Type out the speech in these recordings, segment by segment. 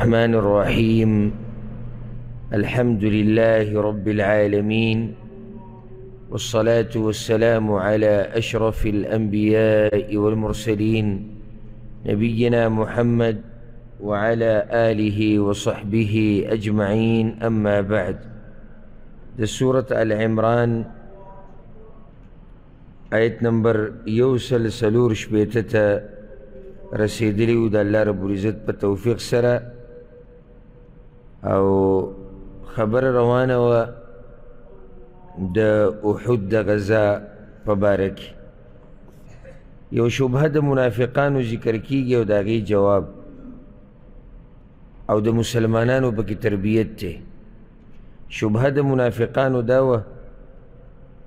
الرحمن الرحيم. الحمد لله رب العالمين، والصلاة والسلام على أشرف الأنبياء والمرسلين نبينا محمد وعلى آله وصحبه أجمعين. أما بعد. The Surah Al-Imran آیت نمبر 169 ته رسیدلی و د الله رب العزت په توفیق سره او خبر روانه وه د احد د غزا په باره کې. یو شبهه د منافقانو ذکر کیږي او د هغې جواب او د مسلمانانو پکې تربیت دی. شبهه د منافقانو دا وه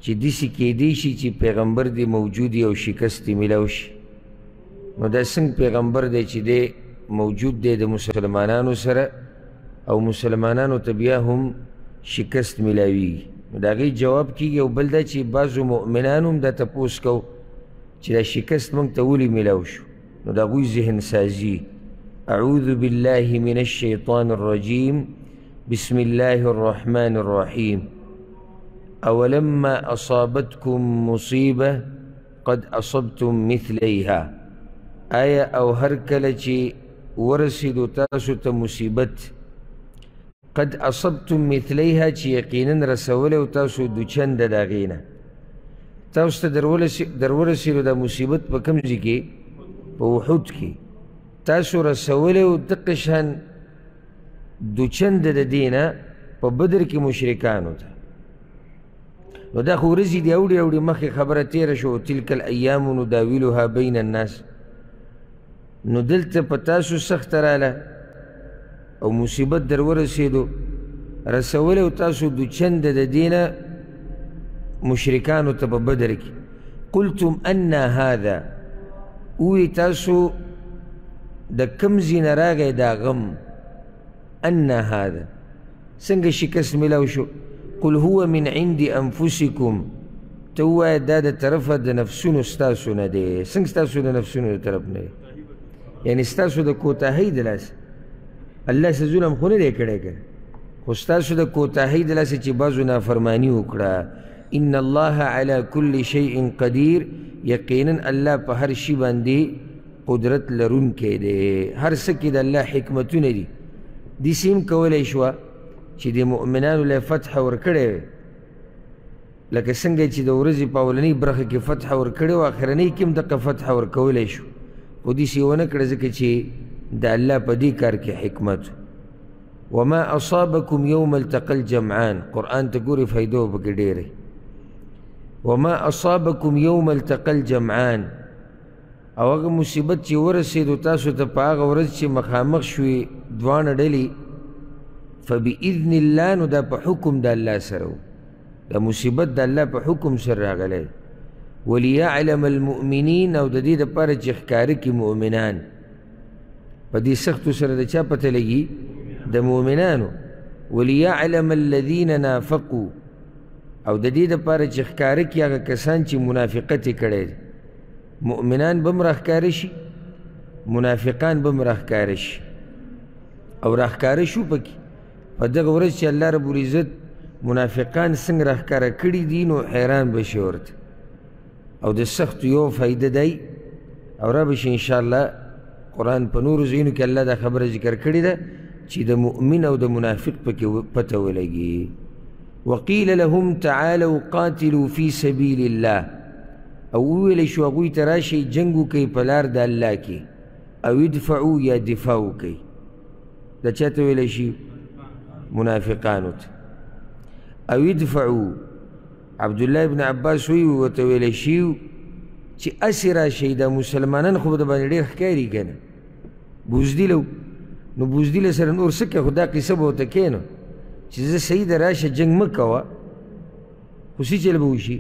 چې داسې کیدی شي چې پیغمبر دی موجود او شکست یې میلاو شي. نو دا څنګه پیغمبر دی چې دی موجود دی د مسلمانانو سره او مسلمانانو ته بیا هم شکست میلاویږي؟ نو د هغې جواب کیږي. او بل دا چې بعضو مؤمنانو هم دا تپوس کو چې دا شکست موږ ته ولې میلاو شو. نو د هغوی ذهن سازي: اعوذ بالله من الشیطان الرجیم، بسم الله الرحمن الرحیم، أولما أصابتكم مصيبة قد أصبتم مثليها. آية أو هركلة ورسد تاسوت مصيبت قد أصبتم مثليها، يقينا رسوله تاسو دوچند داغينا تاسو درورسد دا مصيبت بكم زكي بوحود كي تاسو رسوله تقشن دوچند دا دينا ببدر كي مشركانو تا. نو دا خو ورځې دي اوړي اوړي مخکې خبره تېره شو، تلک الایام نداولها بین الناس. نو دلته په تاسو سخته راله او مصیبت در ورسېدو، رسولی تاسو دوچنده د دې نه مشرکانو ته په بدر کې. قلتم انا هذا، وی تاسو د کوم ځای نه راغی دا غم؟ انا هذا، څنګه شکست میلاو شو؟ قل هو من عند أنفسكم، توا دادا ترفا دا نفسون استاسونا دي. سنگ استاسو دا نفسون دا ترفنا دي، يعني استاسو دا كوتاهي دلاس الله سزول هم خونه دي کرده کرده استاسو دا كوتاهي دلاس چه بازو نافرمانی وکرده. إن الله على كل شيء قدير، يقينا الله پا هر شي بانده قدرت لرون که ده. هر سکی دا الله حکمتونه دي. دي سیم کوله شوا چې د مؤمنانو له فتح ورکړی وی، لکه څنګه چې د ورځې په اولنۍ برخه کې فتح ورکړی وو، آخرنۍ کې هم دقه فتح ورکولی شو. خو داسې یې ونه کړه ځکه چې د الله په دې کار کې حکمت. وما اصابکم یوم التقى الجمعان، قرآن ته ګورئ فایده به پکې ډېرې. وما اصابکم یوم التقى الجمعان، او هغه مصیبت چې ورسېدو تاسو ته په هغه ورځ چې مخامخ شوي دواړه ډلې، فبإذن الله، نو دا په حکم د الله سره و، دا مصیبت د الله په حکم سره راغلی. وليعلم المؤمنین، او د دې دپاره چې ښکاره کړي مؤمنان. په دې سختو سره د چا پته لګي؟ د مؤمنانو. وليعلم الذین نافقوا، او د دې دپاره چې ښکاره کړي هغه کسان چې منافقت یې کړی دی. مؤمنان به هم راښکاره شي، منافقان به هم راښکاره شي، او راښکاره شو پکې. په دغه ورځ چې الله رب العزت منافقان څنګه راښکاره کړي دي نو حیران به شي ورته. او د سختو یو فایده دی او را به شي انشاءالله. قرآن په نورو ځایونو کې الله دا خبره ذکر کړې ده چې د مؤمن او د منافق پکې پته ولګي. وقیل لهم تعالوا قاتلوا فی سبیل الله، او وویلی شو هغوی ته راشئ جنګ وکئ په لار د الله کې، او ادفعوا یا دفاع وکئ. دا چا ته ویلی شي؟ منافقانو ته. او ادفعو، عبدالله بن عباس وی ورته ویلی شوي چې هسې راشئ، دا مسلمانان خو به درباندې ډېر ښکاري که نه، بوزدله و. نو بوزدله سره نور څه کوې؟ خو دا قیصه به ورته کښېنه چې زه سیده راشه جنګ مه کوه، خو څه چل به وشي؟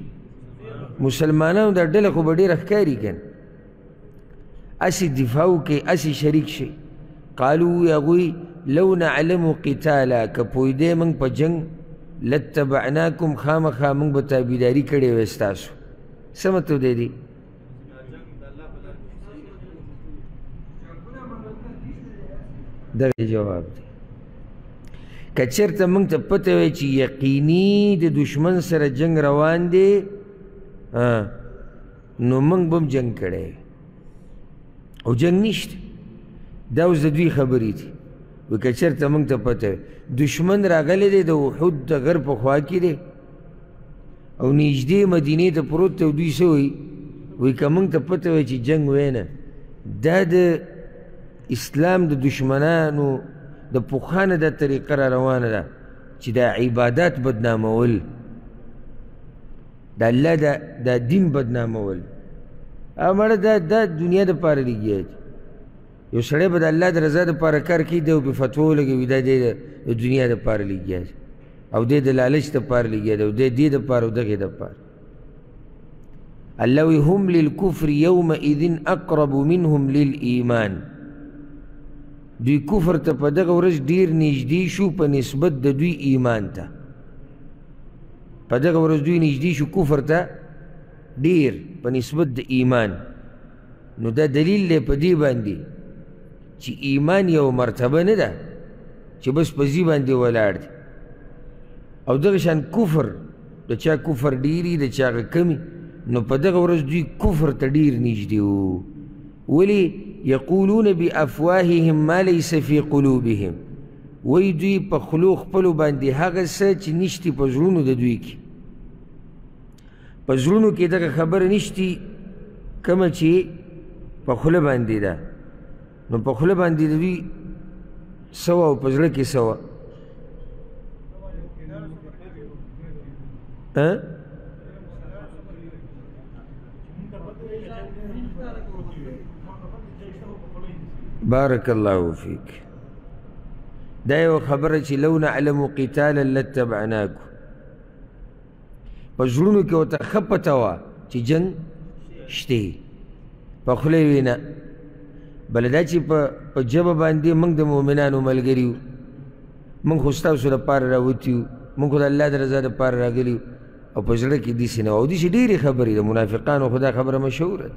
مسلمانانو دا ډله خو به ډېره ښکاري که نه، هسې دفاع وکئ، هسې شریک شئ. قالو هغوی لو نعلم قتالا، که پویده منگ پا جنگ لتبعناکم، خامخا منگ با تابیداری کرده وستاسو. سمتو دیدی؟ دغه جواب دی. کچر ته موږ ته پته وای چې یقیني د دشمن سره جنگ روان دی نو موږ به هم جنگ کړی او جنگ نشته. دا اوس د دوی خبرې دي. و کچر ته موږ ته پته دشمن راغلی دی د احد د غر په خوا کې دی او نږدې مدینې ته پروت دی او دوی څه وایي وایي که موږ ته پته وای چې جنګ وای نه دا د اسلام د دشمنانو د پخوانه د طریقه را روانه ده چې دا عبادات بدنامول د الله دا دین بدنامول امر دا دنیا د پاره لګیا یو سړی به د الله د رضا دپاره کار کوي دی او بې فتوا ولګوي دا دی د دنیا دپاره لګیا او دی د لالچ دپاره لګیا دی او دی دې دپاره او دغې دپاره. الله وایي هم للکفر یومئذ اقرب منهم للایمان. دوی کفر ته په دغه ورځ ډېر نږدې شو په نسبت د دوی ایمان ته. په دغه ورځ دوی نږدې شو کفر ته ډېر په نسبت د ایمان. نو دا دلیل دی په دې باندې چې ایمان یو مرتبه نه ده چې بس په ځي باندې ولاړ دی. او دغه شان کفر د چا کفر ډېري د چا هغه کمي. نو په دغه ورځ دوی کفر ته ډېر نږدې وو. ولې یقولون بأفواههم ما لیس فی قلوبهم. وی دوی په خلو خپلو باندې هغه څه چې نشتي په زړونو د دوی کې. په زړونو کې دغه خبره نشتي کومه چې په خوله باندې ده. نو په خوله باندې د دوی څه وه او په زړه کې څه وه. بارك الله فيك. دا یو خبره چې لو نعلم قتالا لاتبعناکم. په زړونو کې ورته ښه پته وه چې جنګ شته په خوله یې ویي نه بله دا چې په ژبه باندې موږ د مؤمنانو ملګري یو موږ خو ستاسو دپاره راوتي یو موږ خو د الله د رضا دپاره راغلي یو او په زړه کې داسې نه وه. او داسې ډېرې خبرې د منافقانو خو دا خبره مشهوره ده.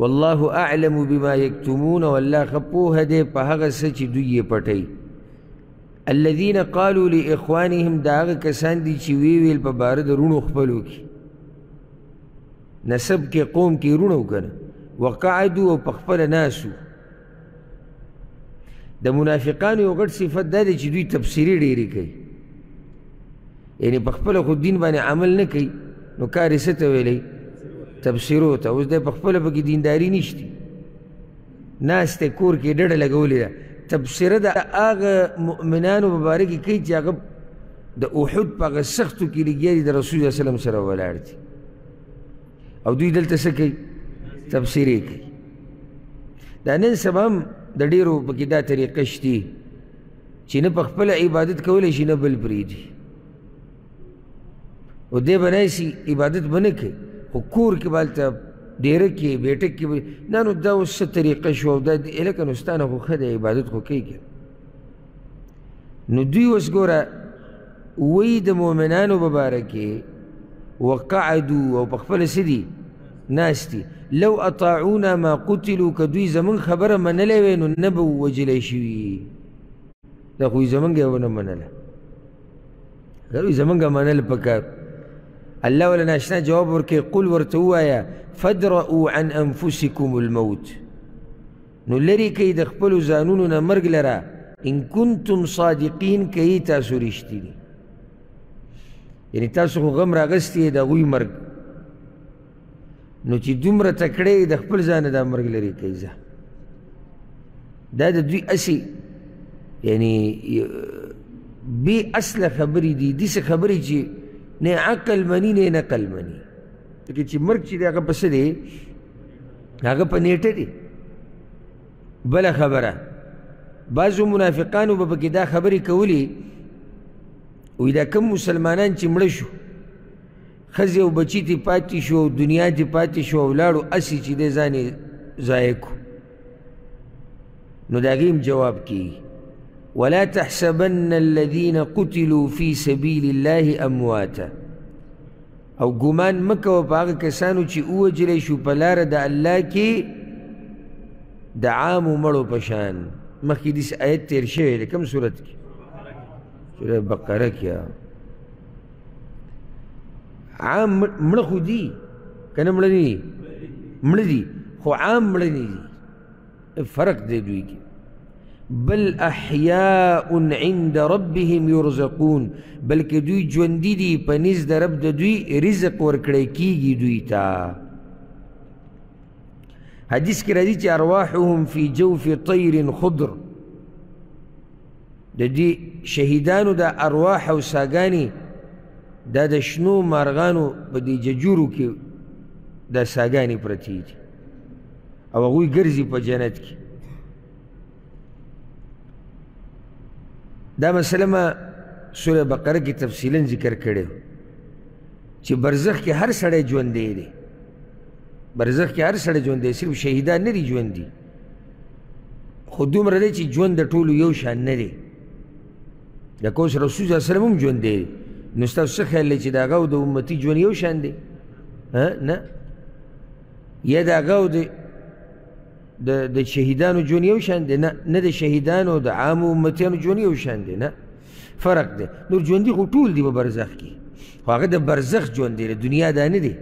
والله اعلم بما يكتمون. والله خپوه دی په هغه څه چې دوی یې پټوي. الذين قالوا لاخوانهم دا هغه کسان دي چې ویې ویل په باره د رونو خپلو کې نسب کې قوم کې رونه و که نه وقعدو او په خپله ناسو. د منافقانو یو غټ صفت دا دی چې دوی تبصرې ډېرې کوي. یعنې په خپله خو دین باندې عمل نه کوي نو کار یې څه ته ویلی تبصیرو ته. اوس دی په خپله پکې دینداري نشته ناست کور کې ډډه لګولې ده. تبصره د هغه مؤمنانو په باره کې کوي چې هغه د احد په هغه سختو کې لګیا دي د رسول الله وسلم سره ولاړ دي او دوی دلته څه کوي تبصرې کوي. دا نن سبا هم د ډېرو پکې دا طریقه شته چې نه په خپله عبادت کولی شي نه بل پرېږدي او دی به ناسي عبادت به نه کوي خو کور کې بالته ډېره کې بیټک کې نه. نو دا اوس څه طریقه شوه او دا لکه نو ستا نه خو ښه دی عبادت خو کوي که نو دوی اوس ګوره وایي د مؤمنانو په باره کې وقعدو او په خپله څه دي ناست دي. لو اطاعونا ما قتلو. که دوی زموږ خبره منلی وی نو نه به ووجلی شوي. دا خو زموږ یې ونه منله. که دوی زموږ منل پکار. الله ولا ناشنا جواب ورکوي قل ورته ووایه فادرؤوا عن انفسکم الموت. نو لرې کوي د خپلو ځانونو نه مرګ لره ان کنتم صادقین که یې تاسو رښتیني. یعنې تاسو خو غم راغستی یې د هغوی مرګ. نو چې دومره تکړه یې د خپل ځان نه دا مرګ لرې کوي ځه. دا د دوی هسې یعنې بې اصله خبرې دي داسې خبرې چې نه عقل مني نه نقل مني. لکه چې مرګ چې دی هغه په څه دی هغه په نیټه دی. بله خبره بعضو منافقانو به پکې دا خبرې کولې وایي دا کوم مسلمانان چې مړه شو ښځې او بچي ترې پاتې شو او دنیا ترې پاتې شو او لاړو هسې چې دی ځان یې ضایع کړو. نو د هغې هم جواب کېږي ولا تحسبن الذين قتلوا في سبيل الله امواتا. او ګمان مه کوه په هغه کسانو چې ووجلی شو په لاره د الله کې د عامو مړو په شان. مخکې داسې آیت تیر شوی دی کوم صورت کې سوره بقره کې عام مړه خو دي که نه مړه نه دي مړه دي خو عام مړه نه دي فرق دی دوی کې بل احیاء عند ربهم یرزقون بلکې دوی ژوندي دي په نیز د رب د دوی رزق ورکړی کیږي دوی ته حدیث کې راځي چې ارواحهم فی جوف طیر خضر د دې شهیدانو د ارواح او ساګانې دا د شنو مارغانو په دې ججورو کې دا ساګانې پرتې دي او هغوی ګرځي په جنت کې دا مسله ما سوره بقره کې تفصیلا ذکر کړی چې برزخ کې هر سړی ژوندی دی برزخ کې هر سړی ژوند دی صرف شهیدان نه دي ژوند دي خو دومره دی چې ژوند د ټولو یو شان نه دی لکه اوس رسول صلی الله علیه وسلم هم ژوند دی نو ستاسو څه خیال دی چې د هغه او د امتي ژوند یو شان دی نه یا د هغه او د شهیدانو ژوند یو شان دی نه د شهیدانو د عامو امتیانو ژوند یو شان دی نه فرق دی نور ژوندي خو ټول دي په برزخ کې خو هغه د برزخ ژوند دی د دنیا دا نه دی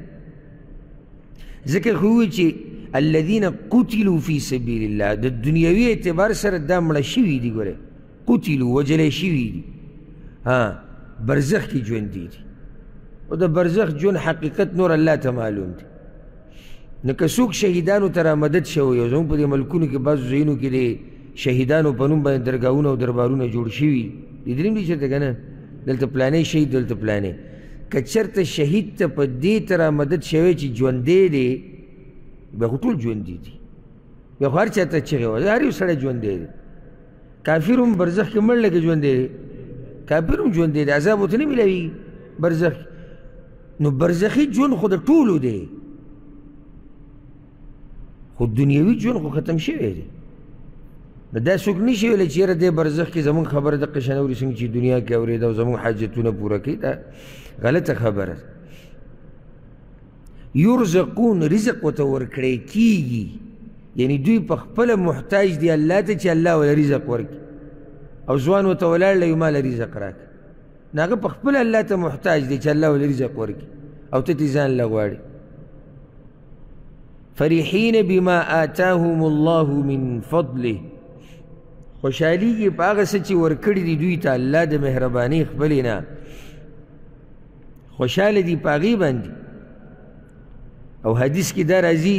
ذکر خوی چه الذین قتلوا فی سبیل الله د دنیاوی اعتبار سره دا مړه شوي دي ګوره قتلوا وجلی شوي دي برزخ کې ژوندي دي او د برزخ ژوند حقیقت نور الله ته معلوم دی نو که څوک شهیدانو ته رامدد شوی او زموږ په دې ملکونو کې بعضو ځایونو کې د شهیدانو په نوم باندې درګاهونه او دربارونه جوړ شوي لیدلي هم دي چېرته که نه دلته پلانې شهید دلته پلانې که چرته شهید ته په دې ته رامدد شوی چې ژوندی دی بیا خو ټول ژوندي دي بیا خو هر چا ته چغې وهي هر یو سړی ژوندی دی کافر هم برزخ کې مړ لکه ژوندی دی کافر هم ژوندی دی عذاب ورته نه میلاویږي برزخ نو برزخي ژوند خو د ټولو دی خو دنیوي ژوند خو ختم شوی دی نو دا څوک نشي ویلی چې یاره دې برزخ کې زموږ خبره دقه شان اوري څنګه چې دنیا کې اورېده او زموږ حاجتونه پوره کوي دا غلطه خبره یرزقون رزق ورته ورکړی کېږي یعنی دوی په خپله محتاج دي الله ته چې الله وله رزق ورکړي او ځوان ورته ولاړ له ما له رزق راکړه نو هغه په خپله الله ته محتاج دی چې الله وله رزق ورکړي او ته ترې ځان له غواړي فریحین بما آتاهم الله من فضله خوشحالی کې په هغه څه چې ورکړي دي دوی ته الله د مهربانۍ خپلې نه خوشحاله دي په هغې باندې او حدیث کې دا راځي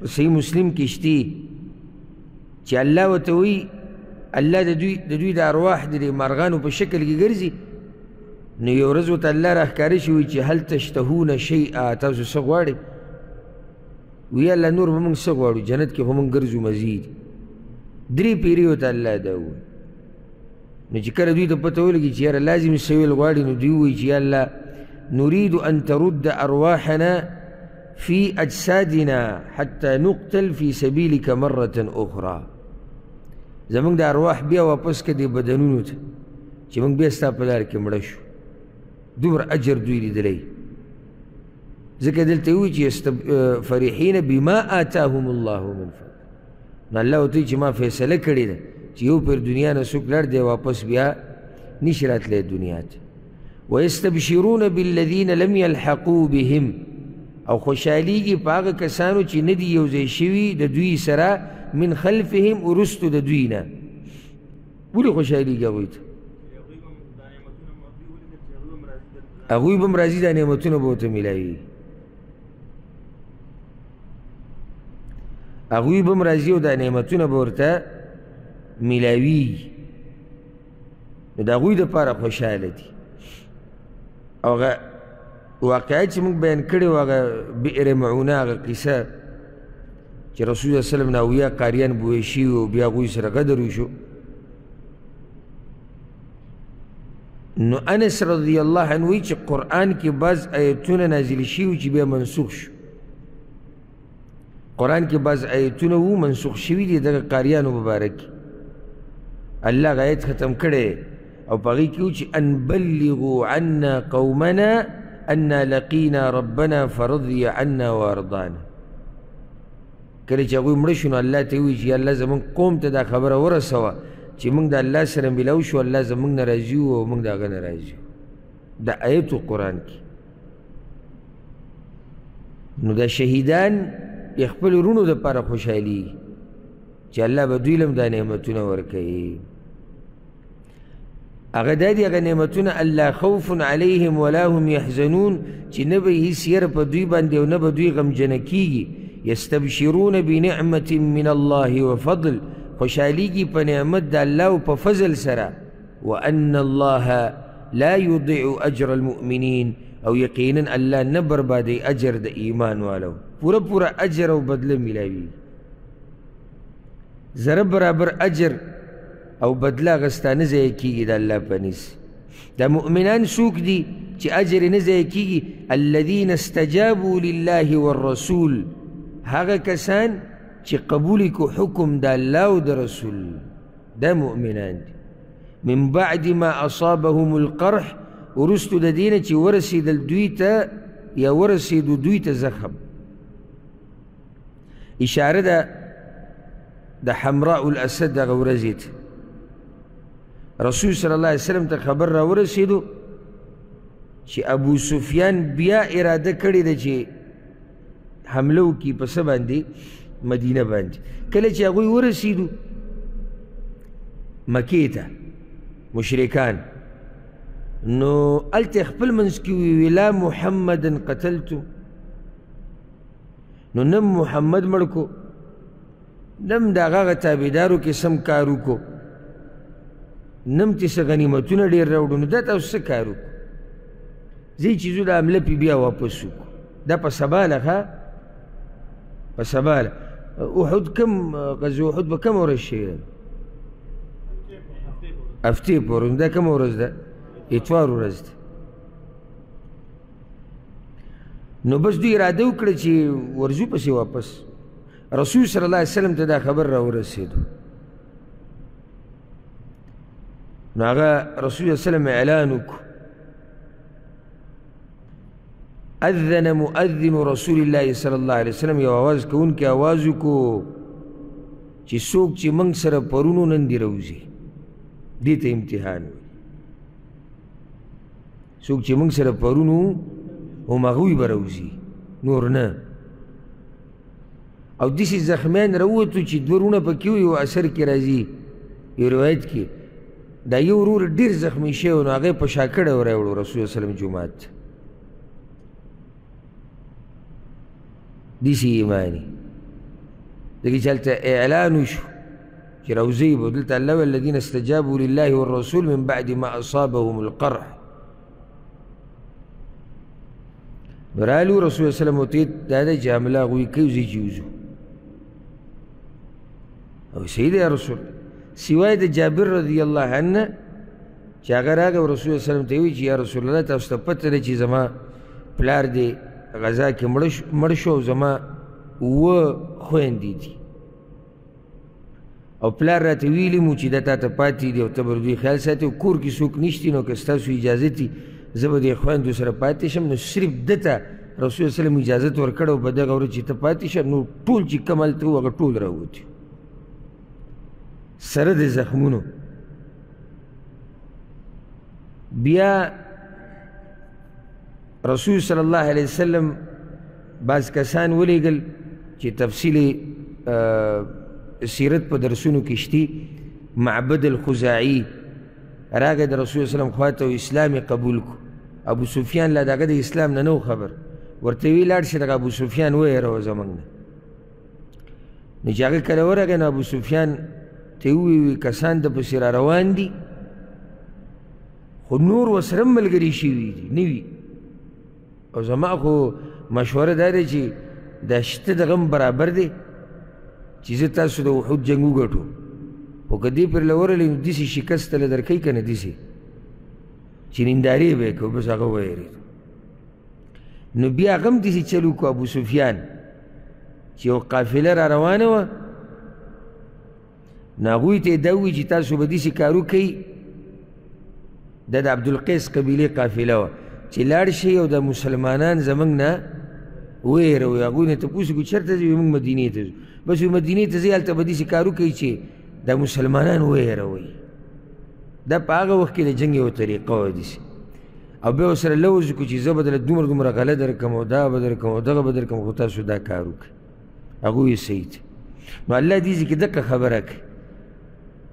په صحیح مسلم کې شته چې الله ورته وایي الله د دوی د ارواح د مرغانو په شکل کې ګرځي نو یو ورځ ورته الله راښکاره شي وایي چې هل تشتهون شیئا تاسو څه غواړئ وایي الله نور به موږ څه غواړو جنت کې به موږ ګرځو مزید درې پیریو ته الله دا ووایي نو چې کله دوی ته پته ولګي چې یاره لازم څه ویل غواړي نو دوی ووایي چې یا الله نريد ان ترد ارواحنا في اجسادنا حتى نقتل في سبيلك مره اخرى زموږ د ارواح بیا واپس کړه دې بدنونو ته چې موږ بیا ستا په لار کې مړه شو دومره اجر دوی لیدلی ځکه دلته ووایي چې فرحین بما آتاهم الله من فضل نو الله ورته چې ما فیصله کړې ده چې یو پیر دنیا نه څوک لړ دی واپس بیا نشي راتلی دنیا ته ویستبشرون بالذین لم یلحقوا بهم او خوشحالیږي په هغه کسانو چې نه دي یو ځای شوي د دوی سره من خلفهم وروستو د دوی نه ولې خوشحالیږي هغوی ته هغوی به هم راځي دا نعمتونه به ورته میلاویږي هغوی به هم راځي او دا نعمتونه به ورته میلاویږي نو د هغوی دپاره خوشحاله دي او هغه واقعیت چې موږ بیان کړی و هغه بئر معونه هغه قیسه چې رسول الله صلم نه اویا قاریان بویه شوي او بیا هغوی سره غدر وشو نو انس رضی الله عنه وایي چې قرآن کې بعض آیتونه نازل شوي چې بیا منسوخ شو قرآن کې بعض آیتونه وو منسوخ شوي دي دغه قاریانو مبارک الله هغه آیت ختم کړی او په هغې کې و چې ان بلغوا عنا قومنا انا لقینا ربنا فرضي عنا وارضانا کله چې هغوی مړه شو نو الله ته یې ووایي چې یا الله زموږ قوم ته دا خبره ورسوه چې موږ د الله سره ملاو شو، الله زموږ نه راضي وو او موږ د هغه نه راضي وو. دا آیت قرآن کې نو دا شهیدان د خپل وروڼو دپاره خوشحالي چې الله به دوی لم دا نعمتونه ورکوي. هغه دا دي هغه نعمتونه الله خوف علیهم ولا هم یحزنون، چې نه به هیڅ یره په دوی باندې او نه به دوی غمجنه کیږي. یستبشرون بنعمة من الله وفضل، خوشحالیږي په نعمت د الله او په فضل سره. وان الله لا يضيع اجر المؤمنين، او یقینا الله نه بربادوي اجر د ایمان والو، پوره پوره اجر او بدله ملاوي. ذره برابر اجر او بدله غستا نه ضایع کیږي د الله په نیز. دا مؤمنان څوک دي چې اجر یې نه ضایع کیږي؟ الذین استجابوا لله والرسول، هغه کسان چې قبول کو حکم د الله او د رسول، دا مؤمنان دي. من بعد ما اصابهم القرح، ورستو د دینه چې ورسېدل دوی ته یا ورسېدو دوی ته زخم. اشاره ده د حمراء الاسد هغه ورځې ته رسول صلی الله علیه وسلم ته خبر راورسېدو چې ابو سفیان بیا اراده کړې ده چې حمله وکړي په څه باندې؟ مدینه باندې. کله چې هغوی ورسېدو مکې ته مشرکان، نو هلته خپل منځ کې وویل لا محمدا قتلتو، نو نه محمد مړ کو نه م د هغه تابعدارو کې سم کار وکړو، نه م چې څه غنیمتونه ډېر راوړو، نو دا تاسو څه کار وکړو؟ ځینې چیزو د حمله پې بیا واپس وکړو. دا په سبا له ښه په سبا له احد، کم غزو احد به کمه ورځ شوې؟ هفتې پورې. دا کومه ورځ ده؟ اتوار ورځ ده. نو بس دوی اراده وکړه چې ورځو پسې واپس. رسول صلی الله علیه وسلم ته دا خبر راورسېدو، نو هغه رسول صلی الله علیه وسلم اعلان وکړو. اذن مؤذن رسول الله صلی الله علیه وسلم، یو آواز کوونکی آواز وکړو چې څوک چې موږ سره پرونو نن دې راوځي، دیتا امتحان ہوئی. سوک چه منگ سر پرونو هم اغوی براوزی نور نا. او دیسی زخمیان رووتو چه دورونه پا کیوی و اثر کی رازی یو روایت کی دا یو رور دیر زخمی شیو، نو آغای پشاکڑ ورائیوڑو رسول سلام جماعت دیسی ایمانی دیکی چلتا اعلانو شو چې روزی به دلته الله والذین استجابوا لله والرسول من بعد ما اصابهم القرح. نو رالو رسول الله سلم ورته دا دی چې حمله هغوی کوي، ځي چې وځو. او صحیح دی رسول سوای د جابر رضی الله عنه چې هغه راغی او رسول الله سلم ته یې وایي چې یا رسول الله تاسو ته پته ده چې زما پلار دی غزا کې مړ شو او زما اوه خویندې دي، او پلار راته ویلي مو چې دا تا ته پاتې دي او ته به دوی خیال ساتې، او کور کې څوک نشته، نو که ستاسو اجازه تي زه به د خویندو سره پاتې شم. نو صرف ده ته رسول وسلم اجازت ورکړه او په دغه ورځ چې ته پاتې شه. نو ټول چې کم هلته وو هغه ټول راووتي سره د زخمونو. بیا رسول صلی الله علیه وسلم بعض کسان ولیږل چې تفصیل سیرت په درسونو کې شته. معبد الخزاعي راغی د رسول سلام خواته او اسلام قبول کو. ابو سفیان لا دغه د اسلام نه نو خبر، ورته وی لاړ شه دغه ابو سفیان ویره زمونږ نه. نو چې هغه کله ورغی نو ابو سفیان ته وویل کسان د پسې را روان دي، خو نور ورسره ملګري شوي دي نه وي، او زما خو مشوره دا دی چې دا شته دغه هم برابر دی چې زه تاسو د احد جنګ وګټو، خو که دې پرې ورغلې نو داسې شکست له درکوي که نه، داسې چې نندارې به یې کوو، بس هغه ویرېدو. نو بیا هغه هم داسې چل وکړو ابو سفیان چې یو قافله را روانه وه، نو هغوی ته یې دا ووایي چې تاسو به داسې کار وکړئ. دا د عبدالقیس قبیلې قافله وه چې لاړ شئ او د مسلمانان زموږ نه ویروئ، هغوی نه تپوس وکړو چېرته ځو؟ موږ مدینې ته ځو. بس مدینی تزی حالتا با دیسی کارو کئی چی دا مسلمانان وی روی دا پا آغا وقت که دا جنگ و طریقه و دیسی او بیا سره لوزو که چیزا بدل دومره غله درکم و دا بدرکم و دغه بدرکم خو تاسو دا کارو که هغوی صحیح دی. نو الله دیزي که دقه خبره که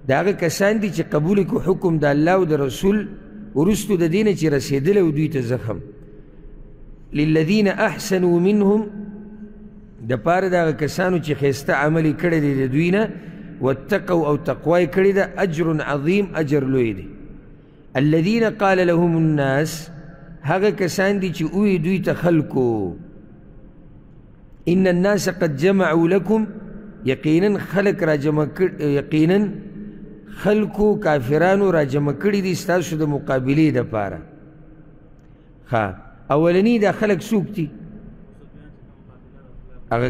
د هغه کسان دي چې قبول کو حکم د الله او د رسول وروستو د دینه چې رسېدلی و دوی ته زخم للذین احسنوا منهم دپاره د هغه کسانو چې ښایسته عمل یې کړی دی د دوی نه واتقوا او تقوا یې کړې ده اجر عظیم اجر لوی دی. الذين قال لهم الناس هغه کسان دي چې وی دوی ته خلکو ان الناس قد جمعوا لكم یقینا خلق را جمع کړ یقینا خلکو کافرانو را جمع کړي دي ستاسو د مقابلې دپاره. ښه اولني دا خلک څوک دي؟ هغه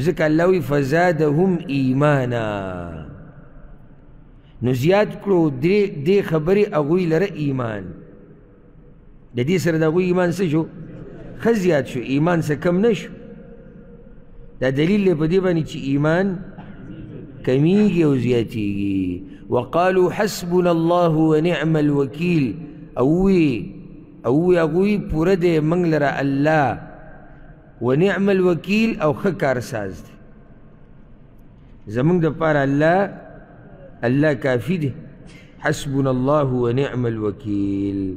ځکه الله وایي فزادهم ایمانا نو زیاد کړو دې خبرې هغوی لره ایمان د دې سره د هغوی ایمان څه شو؟ ښه زیات شو ایمان څه کم نه شو. دا دلیل دی په دې باندې چې ایمان کمیږي او زیاتیږي. وقالو حسبنا الله ونعم الوکیل او وی هغوی پوره دی موږ لره الله ونعم الوکیل او ښه کارساز دی زموږ دپاره الله کافی دی. حسبنا الله ونعم الوکیل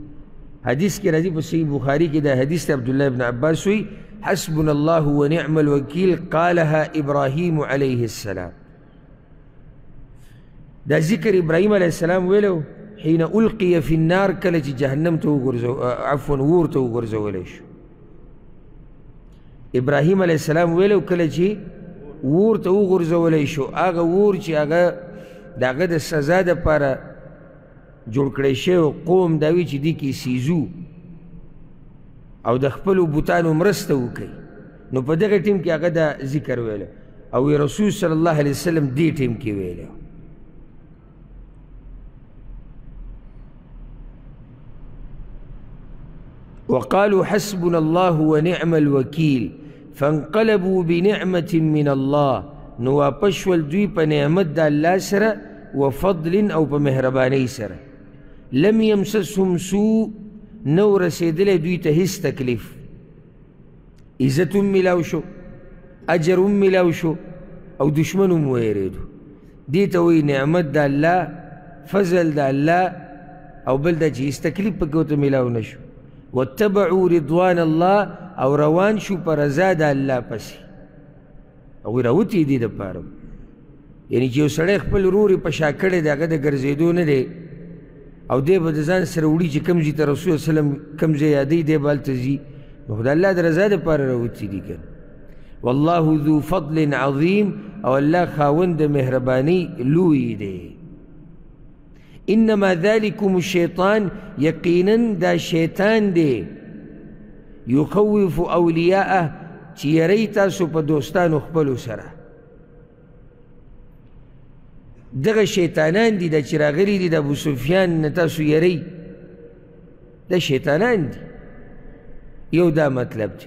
حدیث کی راضی پر صحیح بخاری کی دا حدیث عبداللہ بن عباس ہوئی حسبنا الله ونعم الوکیل قالها ابراہیم علیہ السلام دا ذکر ابراہیم علیہ السلام ویلو حین القی فی النار کلچ جہنم تو گرزو عفوا ور تو گرزو ولیش ابراہیم علیہ السلام ویلو کلچ ور تو گرزو ولیشو آگا ور چی آگا دا هغه د سزا دپاره جوړ کړی شوی قوم دا وي چې دې کې سیزو او د خپلو بوتانو مرسته وکړي. نو په دغه ټیم کې هغه دا ذکر ویلی او رسول صلی الله علیه وسلم دې ټیم کې ویلی. وقالوا حسبنا الله ونعم الوکیل فانقلبوا بنعمة من الله نو واپس شول دوی په نعمت د الله سره و فضل او په مهربانۍ سره لم یمسسهم سوء نو رسېدلی دوی ته هیڅ تکلیف عزت هم میلاو شو اجر هم میلاو شو او دشمن هم ویرېدو. دې ته وایي نعمت د الله فضل د الله او بل دا چې هیڅ تکلیف پکې ورته میلاو نه شو واتبعوا رضوان الله او روان شو په رضا د الله پسې هغوی راوتي دي دپاره. یعنې چې یو سړی خپل ورور یې په شا کړی دی هغه د ګرځېدو نه دی او دی به د ځان سره وړي چې کوم ځای ته رسول صلی الله علیه وسلم کوم ځای یادوي دی به هلته ځي نو خو د الله د رضا دپاره راوتي دي که نه. والله ذو فضل عظیم او الله خاوند د مهربانۍ لوی دی. انما ذلکم الشیطان یقینا دا شیطان دی یخوف اولیاءه چې یری تاسو په دوستانو خپلو سره دغه شیطانان دي دا چې راغلي دي د ابوسفیان نه تاسو یری دا شیطانان دي. یو دا مطلب دی.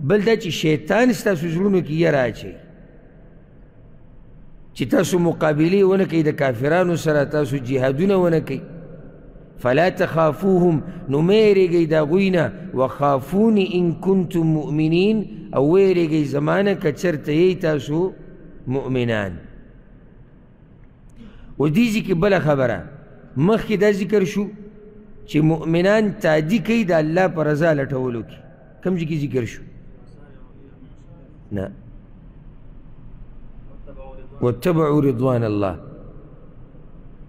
بل دا چې شیطان ستاسو زړونو کې یره اچوي چې تاسو مقابلې ونه کوئ د کافرانو سره تاسو جهادونه ونه کوئ. فلا تخافوهم نميريغي داغوينا وخافوني إن كنتم مؤمنين أو ويريغي زمانا كتشرت يتاسو مؤمنان. ودي ذكي بلا خبرة مخي دا ذكر شو چه مؤمنان تادي كي دا الله پر رضا لطولوك كم جي كي ذكر شو نا واتبعوا رضوان الله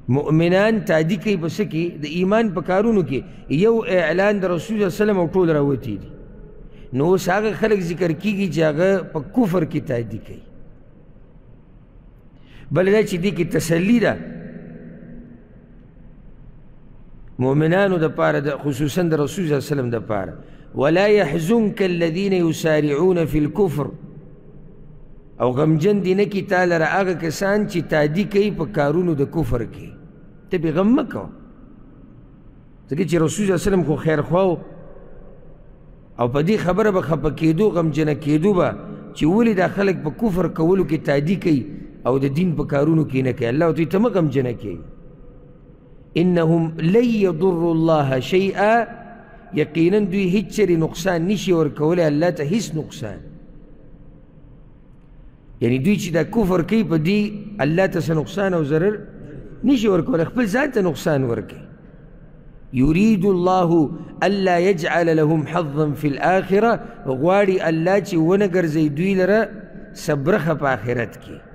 مؤمنان تعدی کئی پس کی دا ایمان پا کارونو کی یو اعلان دا رسول صلی اللہ علیہ وسلم او طول راوتی دی. نو اس آگا خلق ذکر کی گی جاگا پا کفر کی تعدی کئی بل دا چې دې کې تسلی ده مؤمنانو د پاره، خصوصا د رسول الله صلی الله علیه وسلم د پاره. ولا يحزنك الذين يسارعون في الكفر، او غمجن دي نه کی تا لره هغه کسان چې تادي کوي په کارونو د کفر کې، ته بې غم مه کوه، ځکه چې رسول الله صلی الله علیه وسلم خو خیرخوا و، او په دې خبره به خفه کېدو، غمجنه کېدو به چې ولې دا خلک په کفر کولو کې تادي کوي او د دین په کارونو کې نه کوي. الله ورته وایي ته مه غمجنه کېږي. انهم لن یضروا الله شیئا، یقینا دوی هیڅ چیرې نقصان نشي ورکولی الله ته هیڅ نقصان. یعنی دوی چې دا کفر کوي په دې الله ته څه نقصان او ضرر نشي ورکولی، خپل ځان ته نقصان ورکوي. يريد الله ألا يجعل لهم حظا في الآخرة، غواړي الله چې ونه ګرځوي دوی لره صبرخه په آخرت کې.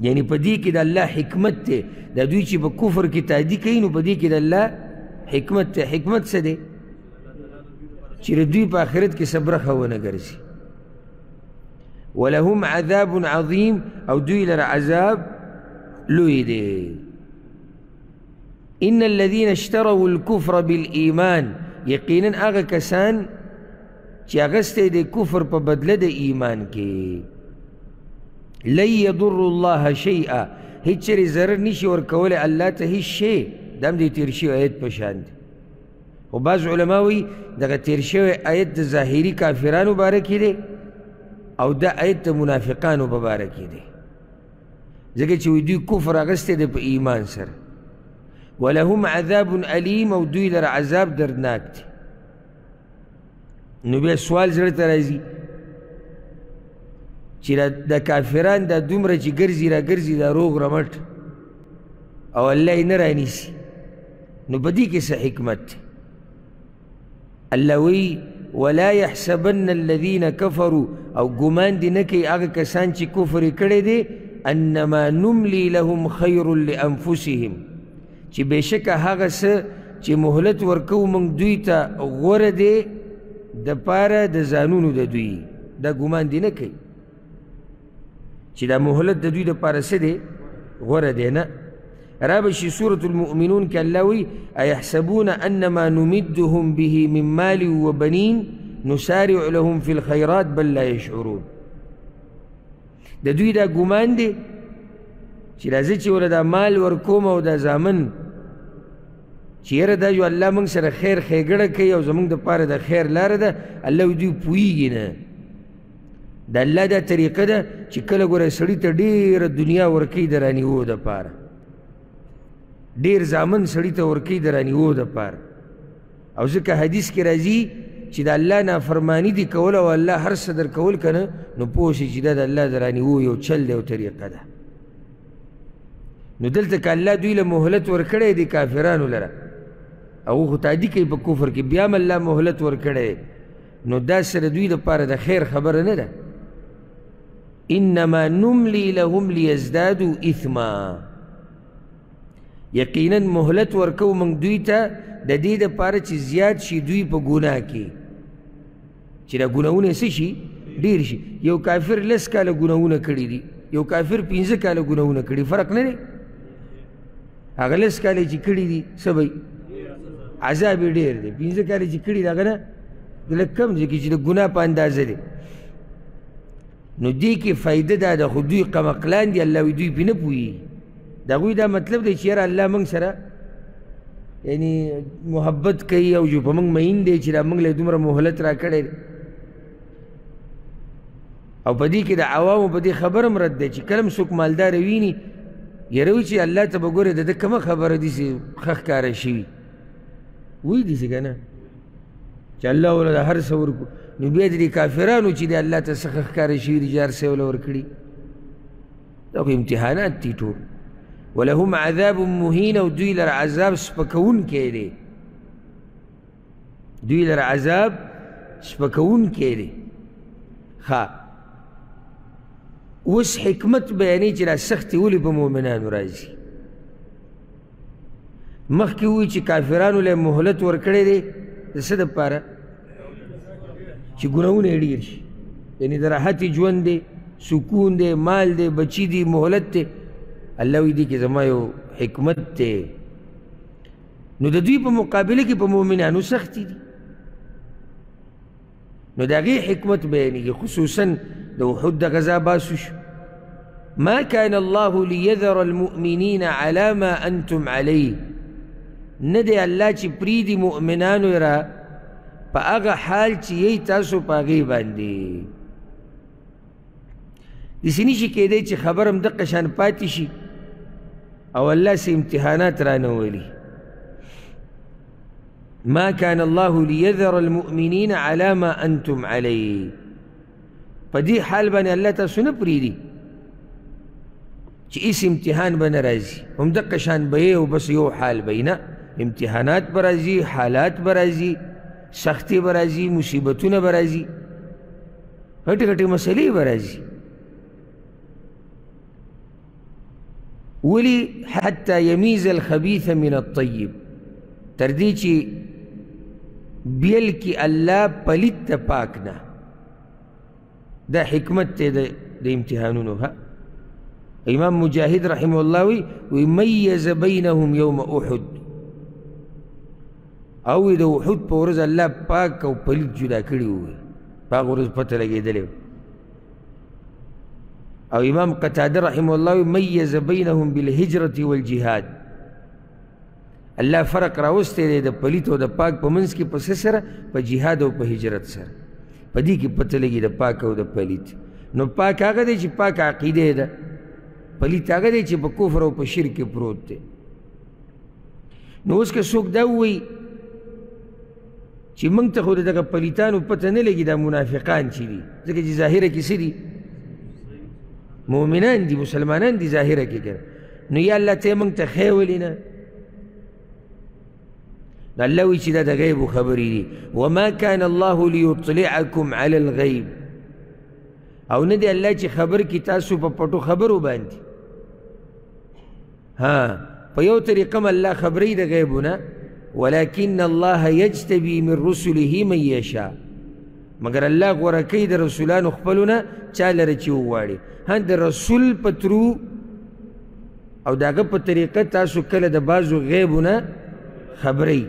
یعنی په دې کې د الله حکمت دی، دا دوی چې په کفر کې تعدي کوي نو په دې کې د الله حکمت ته. حکمت څه دی؟ چې دوی په آخرت کې صبرخه ونه ګرځي. ولهم عذاب عظیم، او دوی لره عذاب لوی دی. ان الذين اشتروا الكفر بالإيمان، يقينا آغا کسان چې اغسته د کفر په بدله د ایمان کې، لن يضر الله شيئا، هیڅ چیرې ضرر نشي ورکولی الله ته هیڅ شی. دا هم د تېر شوي آیت په شان دی. خو بعض علما وایي دغه تېر شوی آیت د ظاهري کافرانو باره کې دی، او دا آیت د منافقانو په باره کې دی، ځکه چې دوی کفر اغسته دی په ایمان سره. ولهم عذاب الیم، او دوی لر عذاب دردناک دی. نو بیا سوال زړه ته راځي چې د کافران دا دومره چې ګرځي را ګرځي دا روغ رمټ او الله یې نه رانیسي، نو په دې کې څه حکمت دی؟ الله وایي ولا یحسبن الذین کفروا، او ګمان دې نه کوي هغه کسان چې کفر یې کړی دی، انما نملی لهم خیر لانفسهم، چې بېشکه هغه څه چې مهلت ورکو موږ دوی ته غوره دی د پاره د ځانونو د دوی. دا ګمان دې نه کوي چې دا مهلت د دوی د پاره څه دی غوره دی، نه. را به شي سورة المؤمنون کې الله وایي ایحسبون انما نمدهم به من مال وبنین نسارع لهم في الخيرات بل لا يشعرون. د دوی دا ګمان دی چې راځي چې ورته دا مال ورکوم او دا زامن چې یاره دا یو الله موږ سره خیر ښېګړه کوي او زموږ د پاره د خیر لاره ده، الله دوی پوهېږي نه. د الله دا طریقه ده چې کله ګوره سړي ته ډېره دنیا ورکوي د رانیو دپاره، ډېر زامن سړي ته ورکوي د رانیو دپاره، او ځکه حدیث کې راځي چې د الله نافرماني دي کول او الله هر څه درکول که نه، نو پوه شي چې دا د الله د رانیو یو چل دی او طریقه ده. نو دلته که الله دوی له مهلت ورکړی دی کافرانو لره، هغو خو تعدي کوي په کفر کې، بیا هم الله مهلت ورکړی، نو دا سره دوی دپاره د خیر خبره نه ده. انما نملی لهم لیزدادو اثما، یقینا مهلت ورکو موږ دوی ته د دې دپاره چې زیات شي دوی په ګناه کې، چې دا ګناهونه څه شي ډېر شي. یو کافر 10 کاله ګناهونه کړي دي، یو کافر 15 کاله ګناهونه کړي، فرق نه دی. هغه 10 کاله چې کړي دي څه به عذاب یې ډېر دی، 15 کاله چې کړي دي هغه نه لږ کم دی چې د ګناه په اندازه دی. نو دې کې فایده دا ده، خو دوی قمقلان دي، الله دوی پې نه پوهېږي. د هغوی دا مطلب دی چې یاره الله موږ سره یعنې محبت کوي او جو په موږ مین دی چې دا موږ له دومره مهلت را کړی دی. او په دې کې د عوامو په دې خبره هم رد دی چې کله هم څوک مالداره ویني یره وي چې الله ته به ګورې د ده کومه خبره داسې ښه ښکاره شوي وایي داسې که نه چې الله وله د هر څه ورکړو، نو بیا د دې کافرانو چې دی الله ته څه ښه ښکاره شوي دي چې هر څه یې وله ورکړي. دا خو امتحانات دي ټول. ولهم عذاب مهین، او دوی لره عذاب سپکوونکی دی، دوی لره عذاب سپکوونکی دی. ښه، اوس حکمت بیانوي چې دا سختي ولې په مؤمنانو راځي. مخکې وایي چې کافرانو له مهلت ورکړی دی د څه دپاره؟ چې ګناهونه یې ډېر شي، یعنې د راحتي ژوند دی، سکون دے، مال دے، بچی دی، محلت دے. اللہ وی دی کہ زمان یو حکمت دے. نو دا دوی پا مقابلے کی پا مومنانو سختی دی. نو دا غی حکمت بینی کہ خصوصا دا وحد دا غزا باسوش. ما كان الله ليذر المؤمنين على ما أنتم عليه، ندي الله تبريد مؤمنان را فأغا حال تيهي تاسو باغي باندي. دسنيشي كده چه خبرم دقشان پاتشي او الله سي امتحانات رانولي. ما كان الله ليذر المؤمنين على ما أنتم عليه، فدي حال باني الله تاسو نبريدي چی اس امتحان بنا رازی ہم دقشان بئے و بس یو حال بئینا. امتحانات برازی، حالات برازی، سختی برازی، مصیبتون برازی، گھٹے گھٹے مسئلے برازی. ولی حتی یمیز الخبیث من الطیب، تردی چی بیل کی اللہ پلیت تا پاکنا. دا حکمت تے دا امتحانونو. ہاں امام مجاہد رحمه اللہ ویمیز بینہم یوم احد، اوی دا احد پا ورز اللہ پاک و پلید جدا کری ہوئی، پاک ورز پتہ لگے دلیو. او امام قتادہ رحمه اللہ ویمیز بینہم بالحجرت والجہاد، اللہ فرق راوستے دے دا پلید و دا پاک پا منس کی پس سر، پا جہاد و پا حجرت سر، پا دی کی پتہ لگے دا پاک و دا پلید. نو پاک آگا دے چی پاک عقیدے دا، پلیت آگا دے چھے پا کفر و پا شرک پروت دے. نو اس کا سوک دا ہوئی چھے منگ تا خود دا پلیتانو پتہ نلگی دا منافقان چی دی، زکر جی ظاہرہ کسی دی مومنان دی، مسلمانان دی ظاہرہ کی کر. نو یا اللہ تے منگ تا خیولینا. اللہ وی چھے دا غیب و خبری دی. وما کان اللہ لیطلعکم علی الغیب، او ندی اللہ چی خبر کی تاسو پا پٹو خبرو باندی. ہاں پا یو طریقم اللہ خبری دا غیبونا، ولیکن اللہ یجتبی من رسوله من یشا، مگر اللہ غورکی دا رسولان اخپلونا چال رچیو واری. ہاں دا رسول پترو او دا غب طریقہ تاسو کل دا بازو غیبونا خبری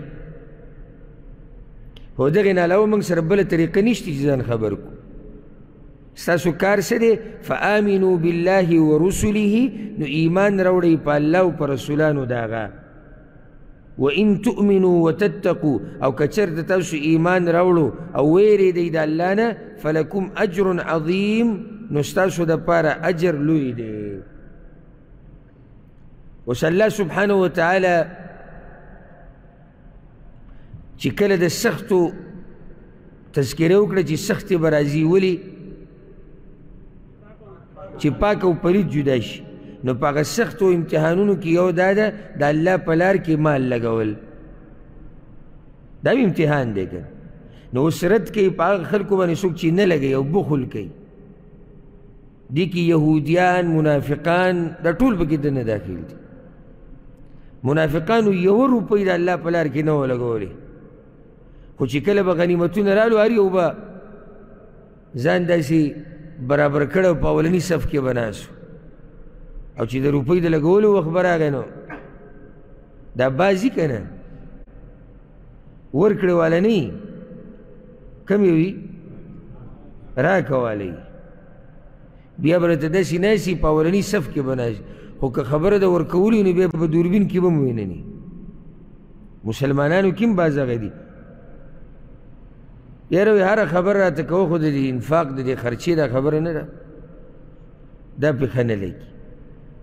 ہو. دا غنالاو منگ سر بل طریقہ نیشتی چیزان خبر کو. ستاسو کار سدے فآمنوا باللہ ورسوله، نو ایمان روڑی پا اللہ و پا رسولانو داغا. وَإِن تُؤْمِنُوا وَتَتَّقُوا، او کچر تاسو ایمان روڑو او ویرے دی دا اللانا فَلَكُمْ عَجْرٌ عَظِيمٌ، نو ستاسو دا پارا عجر لوی دے. وَسَ اللہ سبحانہ وتعالی چی کل دا سختو تذکرہ اکڑا چی سخت برازی ولی چی پاک و پلید جدا شی. نو پاک سخت و امتحانونو کی یو دادا دا اللہ پلار کی مال لگول، دا بھی امتحان دے کر. نو اسرت کئی پاک خلقو بانی سوک چی نلگئی او بخل کئی دی کی یہودیان منافقان دا طول پاکی دن داخل دی. منافقانو یو روپی دا اللہ پلار کی نو لگولی، خوچی کل با غنیمتون رالو آری او با زان دا سی برابر کڑا و پاولنی صف کے بناسو. او چی در روپی در لگولو وقت برا گئنو دا بازی کنا ورکڑ والا نی کمی ہوئی راک والی بیا برات دسی ناسی پاولنی صف کے بناسو. خوک خبر دا ورکولی انو بیا پا دوربین کی بمویننی. مسلمانانو کم بازا گئی دی یاروی هر خبر را تکو خود دی انفاق دی خرچی دا خبر ندا دا پی خنه لگی.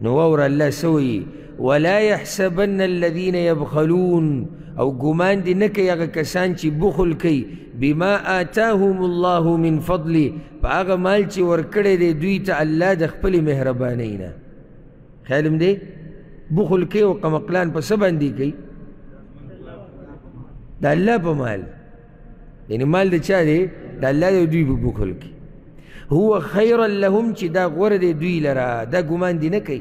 نواور اللہ سوئی وَلَا يَحْسَبَنَّ الَّذِينَ يَبْخَلُونَ، او گمان دی نکی اگا کسان چی بخل کئی بِمَا آتَاهُمُ اللَّهُ مِن فَضْلِ، پا آگا مال چی ورکڑے دی دوی تا اللہ دا خپل مہربانینا. خیالم دی بخل کئی و قمقلان پا سبان دی کئی دا اللہ پا مال، یعنی مال دا چاہ دے دا اللہ دا دوی ببکل کی. ہوا خیر لهم، چی دا غورد دوی لرا دا گمان دی نکی.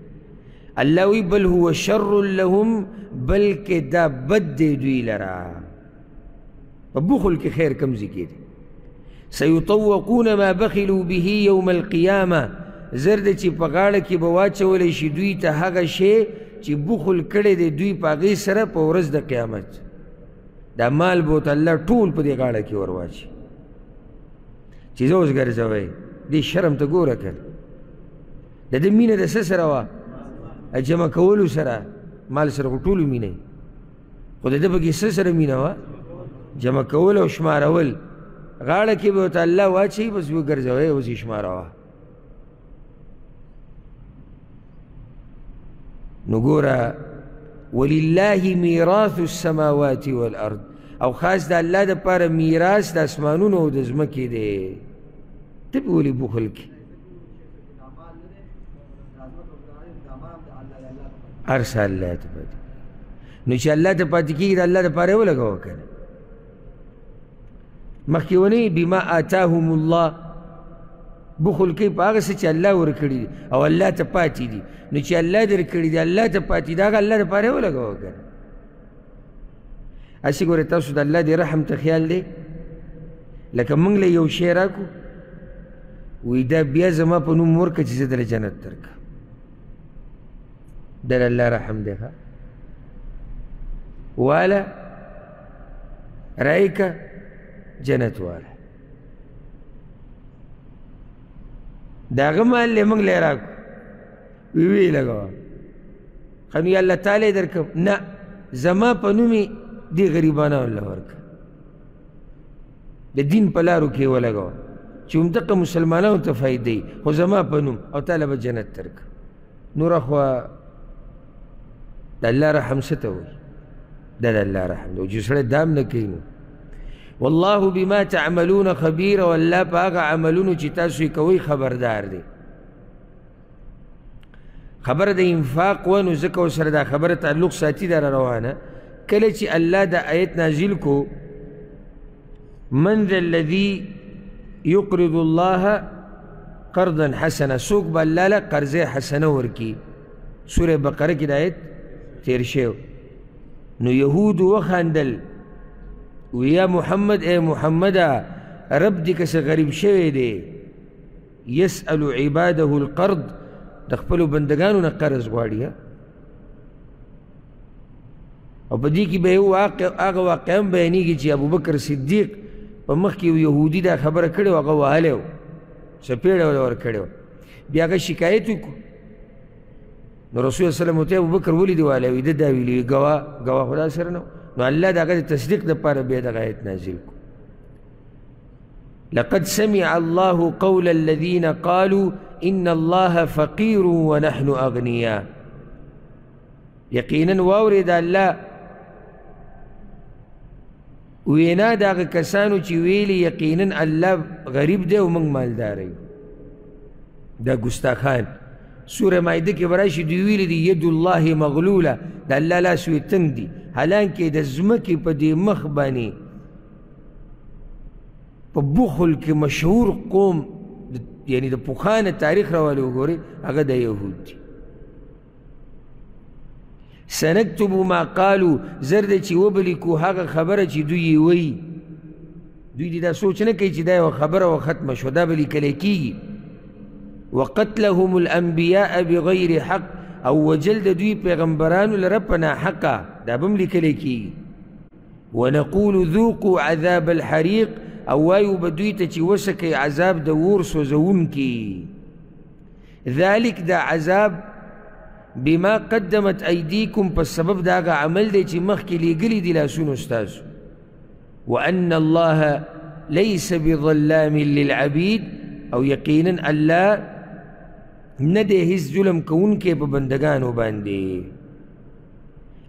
الله وایي بل هو شر لهم بلکې دا بد دی دوی لره. په بخل کې خیر کم ځای کې دی. سیطوقون ما بخلوا به یوم القیامه، زر دی چې په غاړه کې به واچولی شي دوی ته هغه شی چې بخل کړی دی دوی په هغې سره په ورځ د قیامت. دا مال به ورته الله ټول په دې غاړه کې ور واچي چې زه اوس ګرځوی. دې شرم ته ګوره که نه د ده مینه د څه سره وه؟ جمع کولو سره. مال سره خو ټولو مینه وي، خو د ده پکې څه سره مینه وه؟ جمع کول او شمارول. غاړه کې به ورته الله واچوي بس وګرځوی اوس یې شماروه. نقول ولله ميراث السماوات والأرض أو خاص دا الله دا پار ميراث دا اسمانون و دا زمكي دي تبولي بخلك عرصة الله تبادي. نوش الله تبادي كي دا الله دا پار اولا قوة كان مخيوني بما آتاهم الله بخل کوي په هغه څه چې الله ورکړي دي او الله ته پاتې دي. نو چې الله در کړي دي الله ته پاتې دي هغه الله دپاره یې ولګوه که نه. هسې ګورئ تاسو د الله د رحم ته خیال دی. لکه موږ له یو شی راکړو وایي دا بیا زما په نوم ورکړه چې زه درله جنت درکړم. دا د الله رحم دی. ښه واله رایکه جنت واله. دا هغه مال دی موږ له یې راکړو ویو یې لګوه ښه نو یا الله تعالی یې درکړم. نه، زما په نوم یې دې غریبانو له ورکړه، د دین په لارو کې یې ولګوه چې همدغه مسلمانانو ته فایده وي خو زما په نوم، او تعالی به جنت درکړه. نوره خوا د الله رحم څه ته وایي؟ دا د الله رحم دی. او چې سړی دا هم نه کوي نو والله بما تعملون خبير، والله باغ عملون چې تاسو کوي خبردار دي. خبر د انفاق و نو زکه سره دا خبره تعلق ساتي در روانه. کله چې الله د آیت نازل کو من ذا الذي يقرض الله قرضا حسنا، سوق بلاله قرض حسنه ورکی. سوره بقره کې د آیت 13 نو يهود وخندل ويا محمد اي محمد رب دي کس غریب شوی دی يسأل عباده القرض، د خپلو بندگانو نه قرض غواړي. او په دې کې به هغه واقع هم بیانېږي چې ابوبکر صدیق په مخکې یو یهودي دا خبره کړې وه، هغه وهلی و څپېړه ورته ورکړې وه. بیا هغه شکایت وکړو نو رسول الله صلی الله علیه وسلم ورته ابوبکر ولې دې وهلی وي؟ ده دا ویلي وي ګواه خو دا سره نه و. نو الله د هغه د تصدیق دپاره بیا دغه آیت نازل کړو لقد سمع الله قول الذين قالوا ان الله فقير ونحن اغنياء. یقینا واورې د الله وینا د هغه کسانو چې ویلي یقینا الله غریب دی او موږ مالدار یو. دا ګستاخان سوره مایده کې به راشي دوی ویلي دي ید الله مغلوله، د الله لاس یې تنګ دی، حالانکې د ځمکې په دې مخ باندې په بخل کې مشهور قوم یعنی د پخوانه تاریخ راوالی وګورئ هغه د یهود دي. سنکتب ما قالو، زر دی چې وبلیکو هغه خبره چې دوی یې وایي. دوی دې دا سوچ نه کوي چې دا یوه خبره وه ختمه شوه، دا به لیکلی کېږي. وقتلهم الانبیاء بغیر حق، او وجل د دوی پیغمبرانو لره په ناحقه، دا به هم لیکلی کېږي. ونقول ذوقوا عذاب الحریق، او وایو به دوی ته چې وڅکئ عذاب د اور سوځونکي. ذلک دا عذاب بما قدمت ایدیکم، په سبب د هغه عمل دی چې مخکې لیږلي دي لاسونو ستاسو. وان الله لیس بظلام للعبید، او یقینا الله نه دی هیڅ ظلم کوونکی په بندګانو باندې.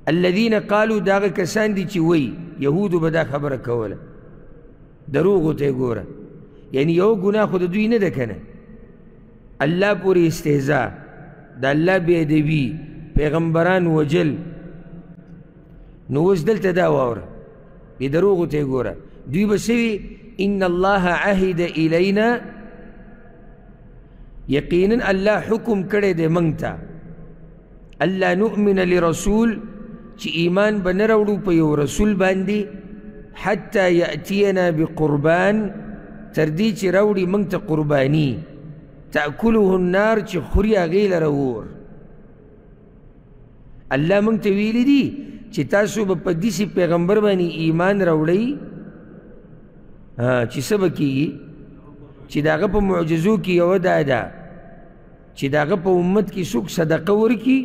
الذین قالو، دا هغه کسان دي چې وایي، یهودو به دا خبره کوله دروغو ته ګوره یعنی او گناه خود دوی ندکنه. اللہ پوری استهزاء، دا اللہ بیدوی، پیغمبران وجل، نوز دلتا دا وارا بی دروغو تے گورا دوی بسوی ان اللہ عہد الینا، یقیناً اللہ حکم کرے دے منگتا اللہ نؤمن لرسول، چی ایمان بنروڑو پیو رسول باندی حتی یأتینا بقربان، تردی چی روڑی منگتا قربانی تأکلوه النار، چی خوریا غیل روور. اللہ منگتا ویلی دی چی تاسو با پدیسی پیغمبر بانی ایمان روڑی چی سبا کی چی داغا پا معجزو کی یو دادا چی داغا پا امت کی سوک صدقه ور کی،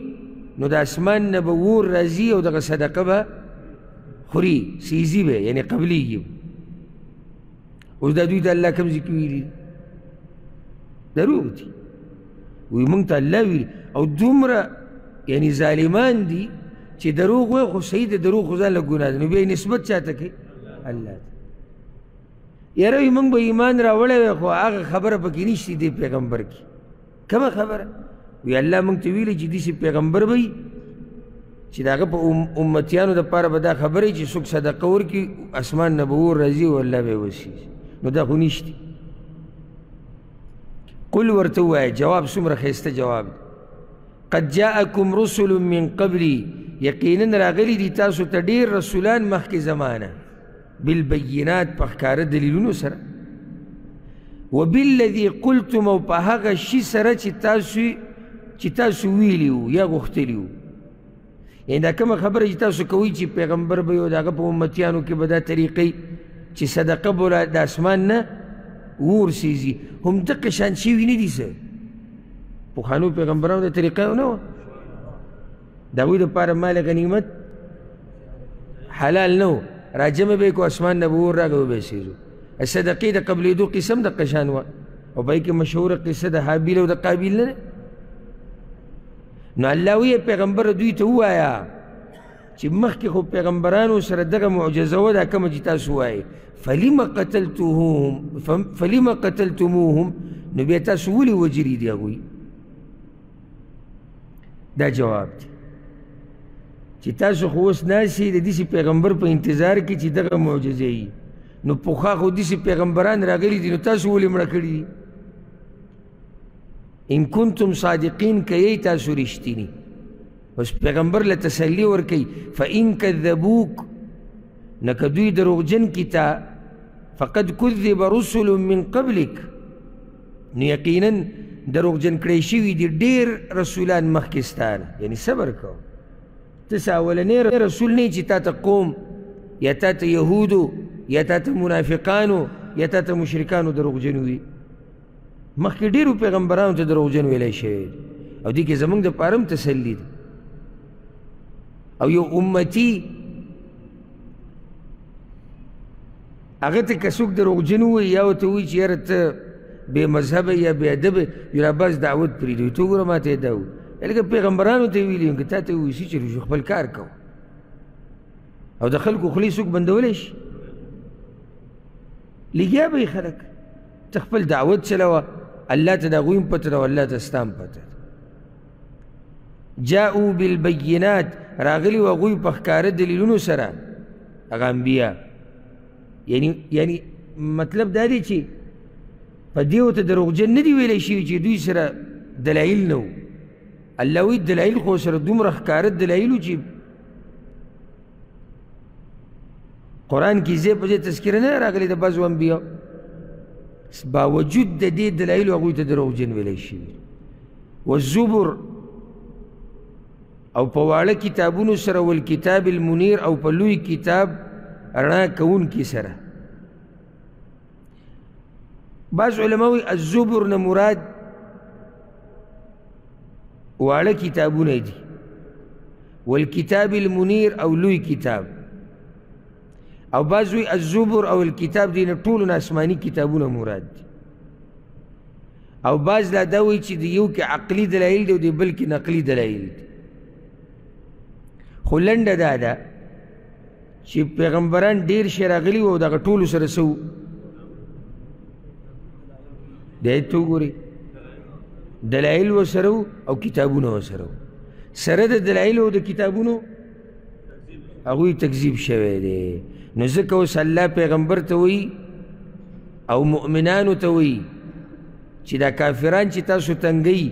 نو دا اسمان نبا وور رازی او داغا صدقه با خوری سیزی بے، یعنی قبلی گی او دا دوی دا اللہ کم ذکوی لی دروغ دی وی منگتا اللہ وی او دمرا یعنی ظالمان دی چی دروغ وی خو سید دروغ خوزان لگونا دی، نو بیا نسبت چاہتا که اللہ دی. یاروی منگ با ایمان را وڑا وی خو آغا خبر پاکی نیشتی دی پیغمبر کی کما خبر وی اللہ منگ تویلی چی دیسی پیغمبر بی چی داگا پا امتیانو دا پارا با دا خبری چی سک صدقور کی اسمان نبور رضی و اللہ بے وسیز، نو دا خو نیشتی. قل ورتو آئے جواب سمر خیست جواب قد جاءکم رسول من قبلی، یقیناً راغلی دی تاسو تا دیر رسولان مخک زمانہ بالبینات پخکار دلیلونو سر و باللذی قلتم و پاہاگا شی سر چی تاسو ویلیو یا گختلیو، یعنی دا کم خبر چی تاسو کوئی چی پیغمبر بیو دا گپ امتیانو کی بدا طریقی چی صدقہ بولا دا اسمان نا وور سیزی ہم دق شانشیوی ندی سر پخانو پیغمبرانو دا طریقیو نو داوی دا پارا مال غنیمت حلال نو راجم بے کو اسمان نبور را گو بے سیزو صدقی دا قبلی دو قسم دا قشانوا او بھائی کے مشہور قصہ دا حابیل و دا قابیل نا نو اللہ وی پیغمبر دوی تا ہوا آیا چی مخ کی خوب پیغمبرانو سر دغا معجزو دا کم جتا سوائے فلیم قتلتموهم نو بیتا سولی وجری دیا گوی دا جواب دی چی تاسو خوص ناسی دیسی پیغمبر پا انتظار کی چی دقا معجزه ای نو پخا خود دیسی پیغمبران را گلی دی نو تاسو ولی مرا کردی ان کنتم صادقین که یی تاسو رشتینی بس پیغمبر لتسلی ورکی فا این کذبوک نکدوی دروغ جن کی تا فقد کذب رسول من قبلک نو یقینا دروغ جن کریشیوی دی دیر رسولان مخکستان، یعنی صبر کو تسا ولنی رسول نی چی تا تا قوم یا تا تا یهودو یا تا تا منافقانو یا تا تا مشرکانو دروغ جنوی مخی دیرو پیغمبرانو تا دروغ جنوی لے شوید او دیکی زمانگ دا پارم تسلید او یو امتی اگر تا کسوک دروغ جنوی یاو تاوی چی یارت بے مذہب یا بے عدب یرا باز دعوت پریدوی تو گرا ما تا دعوت لیکن پیغمبرانو تاویلی انکہ تا تاویسی چلو شو خپل کار کاؤ او دا خلقو خلی سوک بندولیش لگیا بای خلق تخپل دعوت چلو اللہ تا دا غویم پتر و اللہ تا استام پتر جاؤو بالبینات راغلی و غوی پخکار دلیلونو سرا اگا انبیاء یعنی مطلب داری چی پا دیو تا دروغ جن ندی ویلی شیو چی دوی سرا دلائل نو اللہ وی دلائل خوصر دوم رخکارت دلائلو چی قرآن کی زیب پجے تذکرہ نا راگلی دا بازو انبیاء باوجود دا دی دلائلو اگوی تا دروغ جنویلی شوید والزبر او پوالا کتابونو سر والکتاب المنیر او پلوی کتاب رنا کون کی سر. بعض علماوی الزبر نمراد والا کتابون ایدی والکتاب المنیر او لوی کتاب او بعضوی الزبر او الکتاب دینا طولن آسمانی کتابون مراد دی او بعض لاداوی چی دیو که عقلی دلائل دیو دی بلکه نقلی دلائل دی. خلند دادا چی پیغمبران دیر شراغلی و داگه طول سرسو دایت تو گوری دلائل و سرو او کتابون و سرو سرد دلائل و دا کتابونو اگوی تکذیب شوه ده نزکه و صلی پیغمبر تاوی او مؤمنانو تاوی چی دا کافران چی تاسو تنگی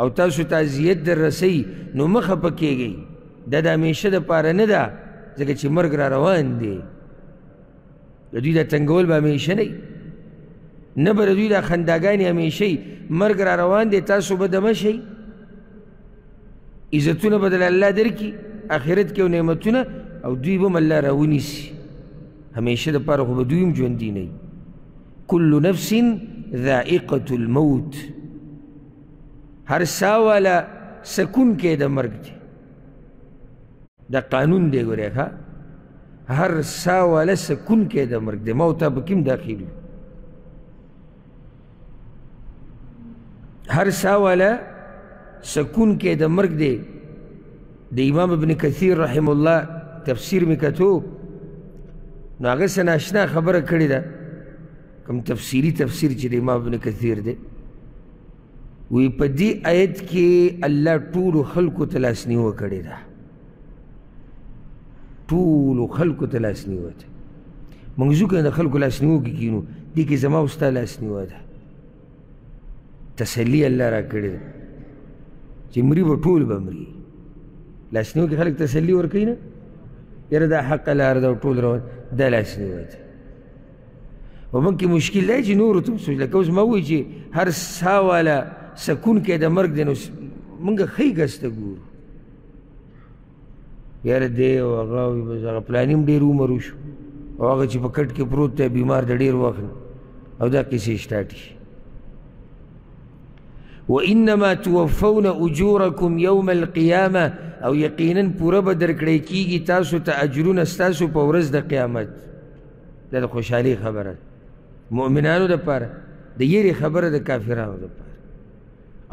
او تاسو تازیت در رسی نو مخب پکی گئی دا دا میشه دا پاره ندا زکه چی مرگ را روان ده دوی دا تنگول با میشه نی نبر دوی دا خنداغانی همیشه مرگ را روان ده تاسو بدمشه عزتونه بدل الله درکی آخرت کیو نعمتونه او دوی بم الله راونی سی همیشه دا پار خوب دویم جوندی نی کل نفس ذائقة الموت هر ساوالا سکون که دا مرگ ده دا قانون ده گو ریخا هر ساوالا سکون که دا مرگ ده موتا بکیم داخل هر ساوالا سکون که دا مرگ ده دا امام ابن کثیر رحمه الله تفسیر مکتو ناغه سناشنا خبر کردی دا کم تفسیری تفسیر چی دا امام ابن کثیر ده وی پا دی آیت که اللہ طول خلقو تلاسنیو کردی دا طول خلقو تلاسنیو دا منگزو که دا خلقو لاسنیو که کینو دی که زمان استا لاسنیو دا تسلی اللہ را کردی دا چی مری با طول بمری لاسنیو که خلق تسلی ورکی نا یار دا حق لار دا طول روان دا لاسنیو دا ومن که مشکل دای چی نورو تم سوچ لکه اوز ماوی چی هر ساوالا سکون که دا مرگ دنو منگا خیگ استا گورو یار دی و آقاوی بز آقا پلانیم دیر اومرو شو و آقا چی پکٹ که پروت تا بیمار دا دیر وقن او دا کسی اشتاتی وَإِنَّمَا تُوَفَّوْنَ أُجُورَكُمْ يَوْمَ الْقِيَامَةِ او یقیناً پورا با درکڑے کی گی تاسو تا اجرون استاسو پا ورز دا قیامت دا دا خوشحالی خبر ہے مؤمنانو دا پارا دا یری خبر دا کافرانو دا پارا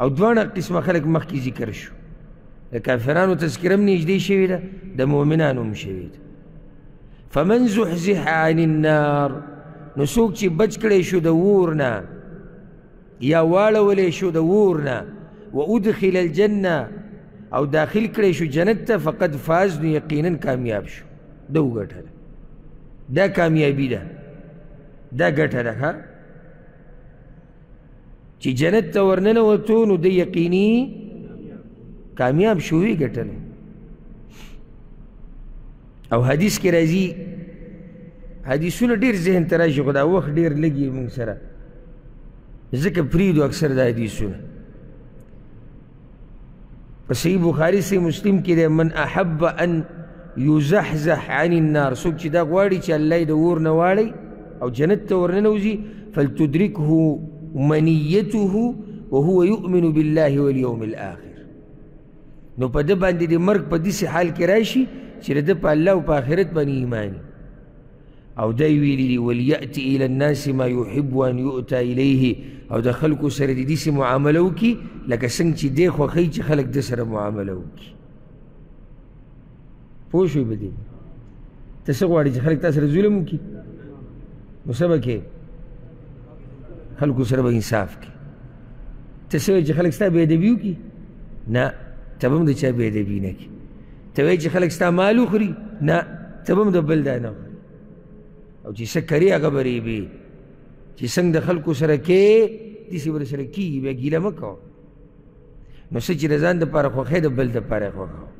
او دوانا قسم خلق مخی ذکر شو دا کافرانو تذکرم نیجدی شوی دا دا مؤمنانو مشوی دا فَمَنْ زُحْزِحَ عَنِ النَّارِ نسوک چی بچ کڑے شو دا وورنا یا والولی شو دا وورنا و ادخل الجنہ او داخل کرے شو جنت تا فقد فاز نو یقیناً کامیاب شو دو گٹھا دا دا کامیابی دا دا گٹھا دا چی جنت تا ورنن و تو نو دا یقینی کامیاب شوی گٹھا او حدیث کی رازی حدیثون دیر ذہن تراشی خدا وقت دیر لگی منگ سرا ذکر پریدو اکثر دا حدیثون صحیح بخاری سے مسلم کی دے من احب ان یزحزح عن النار سوک چی دا غواری چی اللہ دا ور نوالی او جنت تا ور ننوزی فلتدرکه منیته وهو یؤمن باللہ والیوم الآخر نو پا دا باندی دے مرگ پا دیسی حال کراشی چی دا پا اللہ و پا آخرت بانی ایمانی او دا یویلی دی وَلْيَأْتِ إِلَى النَّاسِ مَا يُحِبُّ أَنْ يُؤْتَى إِلَيْهِ او دا خلقو سر دیسی معاملو کی لکه سنگ چی دیکھ و خی چی خلق دا سر معاملو کی پوشوی بدی تسغواری چی خلق تا سر ظلمو کی مصبه که خلقو سر با انصاف کی تسغواری چی خلق ستا بیدبیو کی نا تبم دا چا بیدبی نکی توی چی خلق ستا مالو خوری نا تبم دا بلدانا خوری او چی سکری اگا بری بی چی سنگ دا خلقو سرکے دیسی بر سرکی بیا گیلہ مکو نو سچی رزان دا پارا خواقی دا بل دا پارا خواقی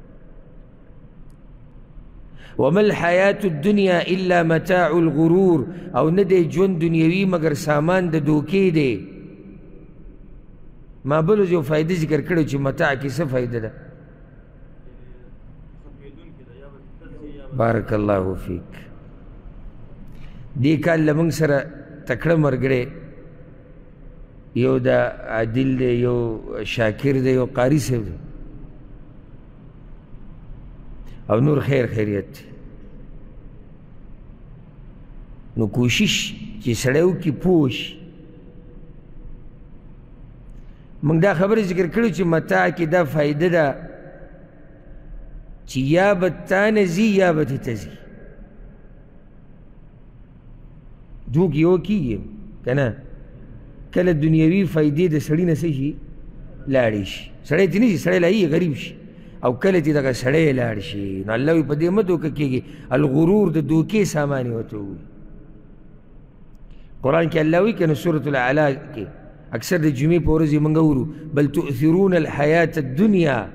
وَمَا الْحَيَاةُ الدُّنْيَا إِلَّا مَتَاعُ الْغُرُورِ او ندے جون دنیاوی مگر سامان دا دوکے دے ما بلو جو فائدہ ذکر کرو چی متاع کسا فائدہ دا بارک اللہ فیک دیکھا اللہ منگ سر تکڑا مرگرے یو دا عادل دے یو شاکر دے یو قاری سب دے او نور خیر خیریت دے نو کوشش چی سڑیو کی پوش منگ دا خبر ذکر کرو چی متاع کی دا فائدہ دا چی یا بتان زی یا بت تزی دو کی او کی گئے کنا کله دنیوي فائدې د سړي نه څه شي لاړې شي، سړی ته نه شي، سړی لاهي غریب شي، او کله چې دغه سړی لاړ شي نو الله وایي په دې مه دوکه کېږي، الغرور د دوکې سامان یې ورته ووایي. قرآن کې الله وایي که نه سورة الاعلی کې اکثر د جمعې په ورځ یې موږ اورو، بل تؤثرون الحیات الدنیا،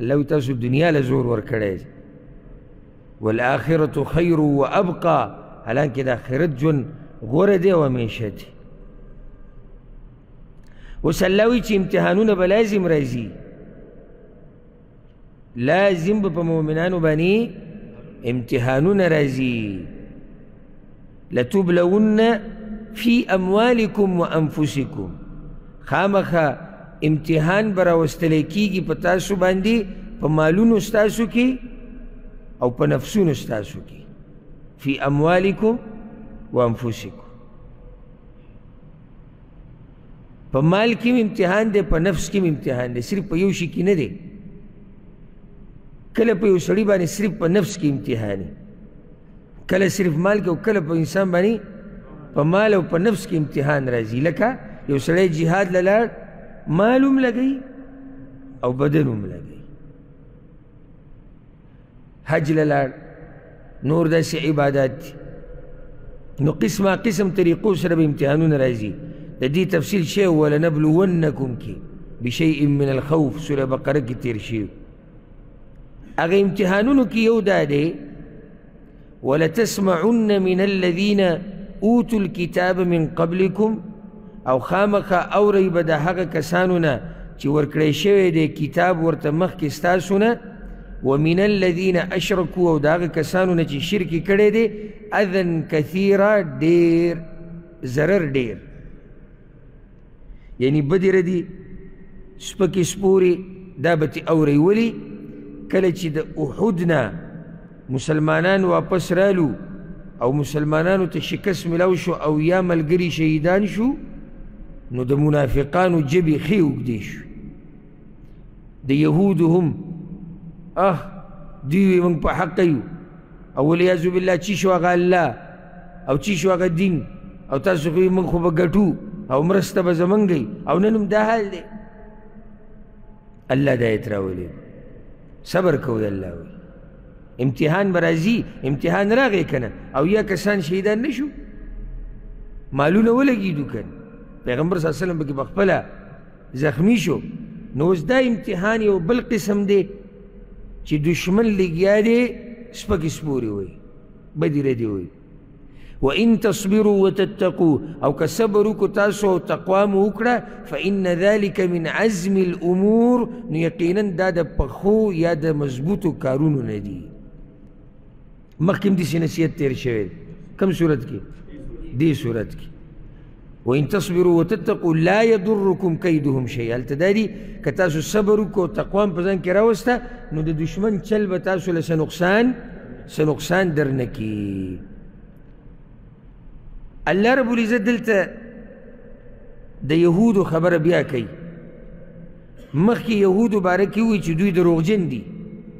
الله وایي تاسو دنیا له زور ورکړی دی، والآخرة خیر و ابقا، حالانکه د آخرت ژوند غوره دی او همیشه دی. اوس الله وایي چې امتحانونه به لازم راځي، لازم به په مؤمنانو باندې امتحانونه راځي. لتبلون فی اموالکم وانفسکم، خامخا امتحان به راوستلی کیږي په تاسو باندې، په مالونو ستاسو کې او په نفسونو ستاسو کې. فی اموالکم وانفسکم، په مال کې امتحان دی، په نفس کې امتحان دی، صرف په یو شي کې نه دی. کله په یو سړي باندې صرف په نفس کې امتحان دی، کله صرف مال کې، او کله په انسان باندې په مال او په نفس کې امتحان راځي. لکه یو سړی جهاد لاړ، مال هم لګوي او بدن هم لګوي. حج لاړ، نور داسې عبادات دي، نو قسمه قسم طریقو سره به امتحانونه راځي. د دې تفصیل شی ولنبلونکم کې بشیء من الخوف سوره بقره کې تیر شوي. اغه امتحانونو کې یو دا دی، ولتسمعن من الذین اوتوا الكتاب من قبلکم، او خامخا اورئ به د هغه کسانو نه چې ورکړی شوی دی کتاب ورته مخکې ستاسو نه، ومن الذین اشرکو، او د هغه کسانو نه چې شرک یې کړی دی، اذن کثیرا، ډیر ضرر، ډیر یعنی بدې ردي سپکې سپورې دا به ترې اورئ. ولي؟ کله چې د احد نه مسلمانان واپس رالو او مسلمانانو ته شکست ملاو شو او یا ملګري شهیدان شو، نو د منافقانو جبې ښې اوږدې شو. د یهودو هم دوی وې موږ په حقه یو، او والعیاذ بالله چې شو هغه الله او چې شو هغه دین، او تاسو خو یې موږ خو به ګټو او مرسته به زمونږ، او نن هم دا حال دی. الله دا راولي، صبر کوئ. الله وایي امتحان به راځي، امتحان راغی که نه، او یا کسان شهیدان نه شو، مالونه ولګېدو که نه، پیغمبر صلی الله علیه وسلم پکې پخپله زخمی شو. نو اوس دا امتحان یو بل قسم دی چې دشمن لګیا دی سپکې سپورې وایي، بدې ردې وایي. وان تصبروا وتتقوا، او که صبر وکړو تاسو او تقوا مو وکړه، فان ذلک من عزم الامور، نو یقینا دا د پخو یا د مضبوطو کارونو نه دي. مخکې هم داسې نصیحت تېر شوی دی، کوم صورت کې؟ دې صورت کې. وان تصبروا وتتقوا لا یضرکم کیدهم شیئا، هلته دا دي که تاسو صبر وکړو او تقوا په ځان کې راوسته، نو د دشمن چل به تاسو له څه نقصان درنه کړي. الله رب العزت دلته د یهودو خبره بیا کوي. مخکې یهودو باره کې وایي چې دوی دروغجن دي.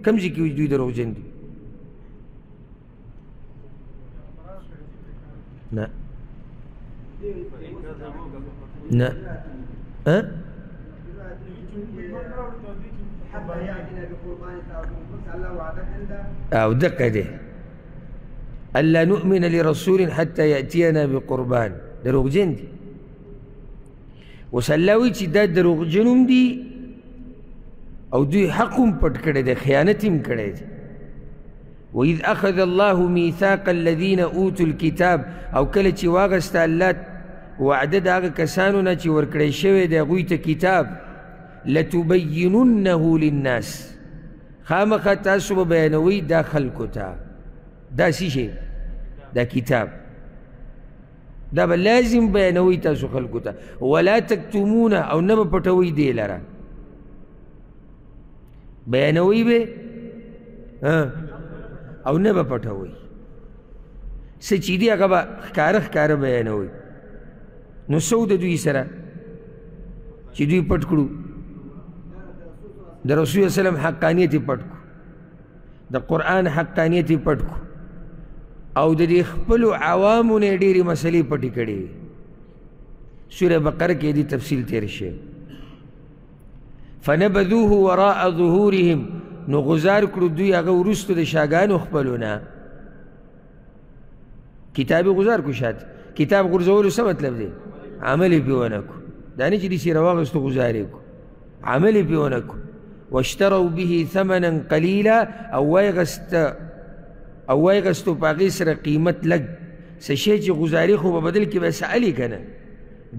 کوم ځای کې وایي دوی دروغجن دي؟ نه نه او دقه دی، ألا نؤمن لرسول حتى يأتينا بقربان، دروغجن دي. وسلاوي چې دا دروغجن هم دي او دوی حق هم پټ کړی دی، خیانت هم کړی دی. وإذ أخذ الله ميثاق الذين أوتوا الكتاب، او کله چې واغسته الله وعده د هغه کسانو نه چې ورکړی شوی دی هغوی ته کتاب، لتبیننه للناس، خامخا تاسو به بیانوئ دا خلکو ته. دا سی شی دا کتاب دا به لازم بیانوئ تاسو خلکو ته، ولا تکتمونه، او نه به پټوئ دې لره، بیانوئ به او نه به پټوئ. څه چې دي هغه به ښکاره بیانوئ. نو څه و د دوی سره چې دوی پټ کړو؟ د رسول الله وسلم حقانیت یې پټ کړو، د قرآن حقانیت یې پټ کړو، او د دې خپلو عوامو نه ډېرې مسلې پټې کړې. سورة بقرة کی دی تفصیل تیرشے. فنبذوه وراء ظهورهم، نو غزار کرو دوی اغا ورستو دی شاگانو خپلونا. کتابی غزار کو شاد، کتاب غرزولو سا مطلب دی عملی پیوانکو، دانی چی دیسی رواغستو غزاری کو عملی پیوانکو. واشتروا به ثمنا قلیلا، اوائی غستو پاقی سر قیمت لگ سشی چی غزاری خوبا بدل که بس علی کنا.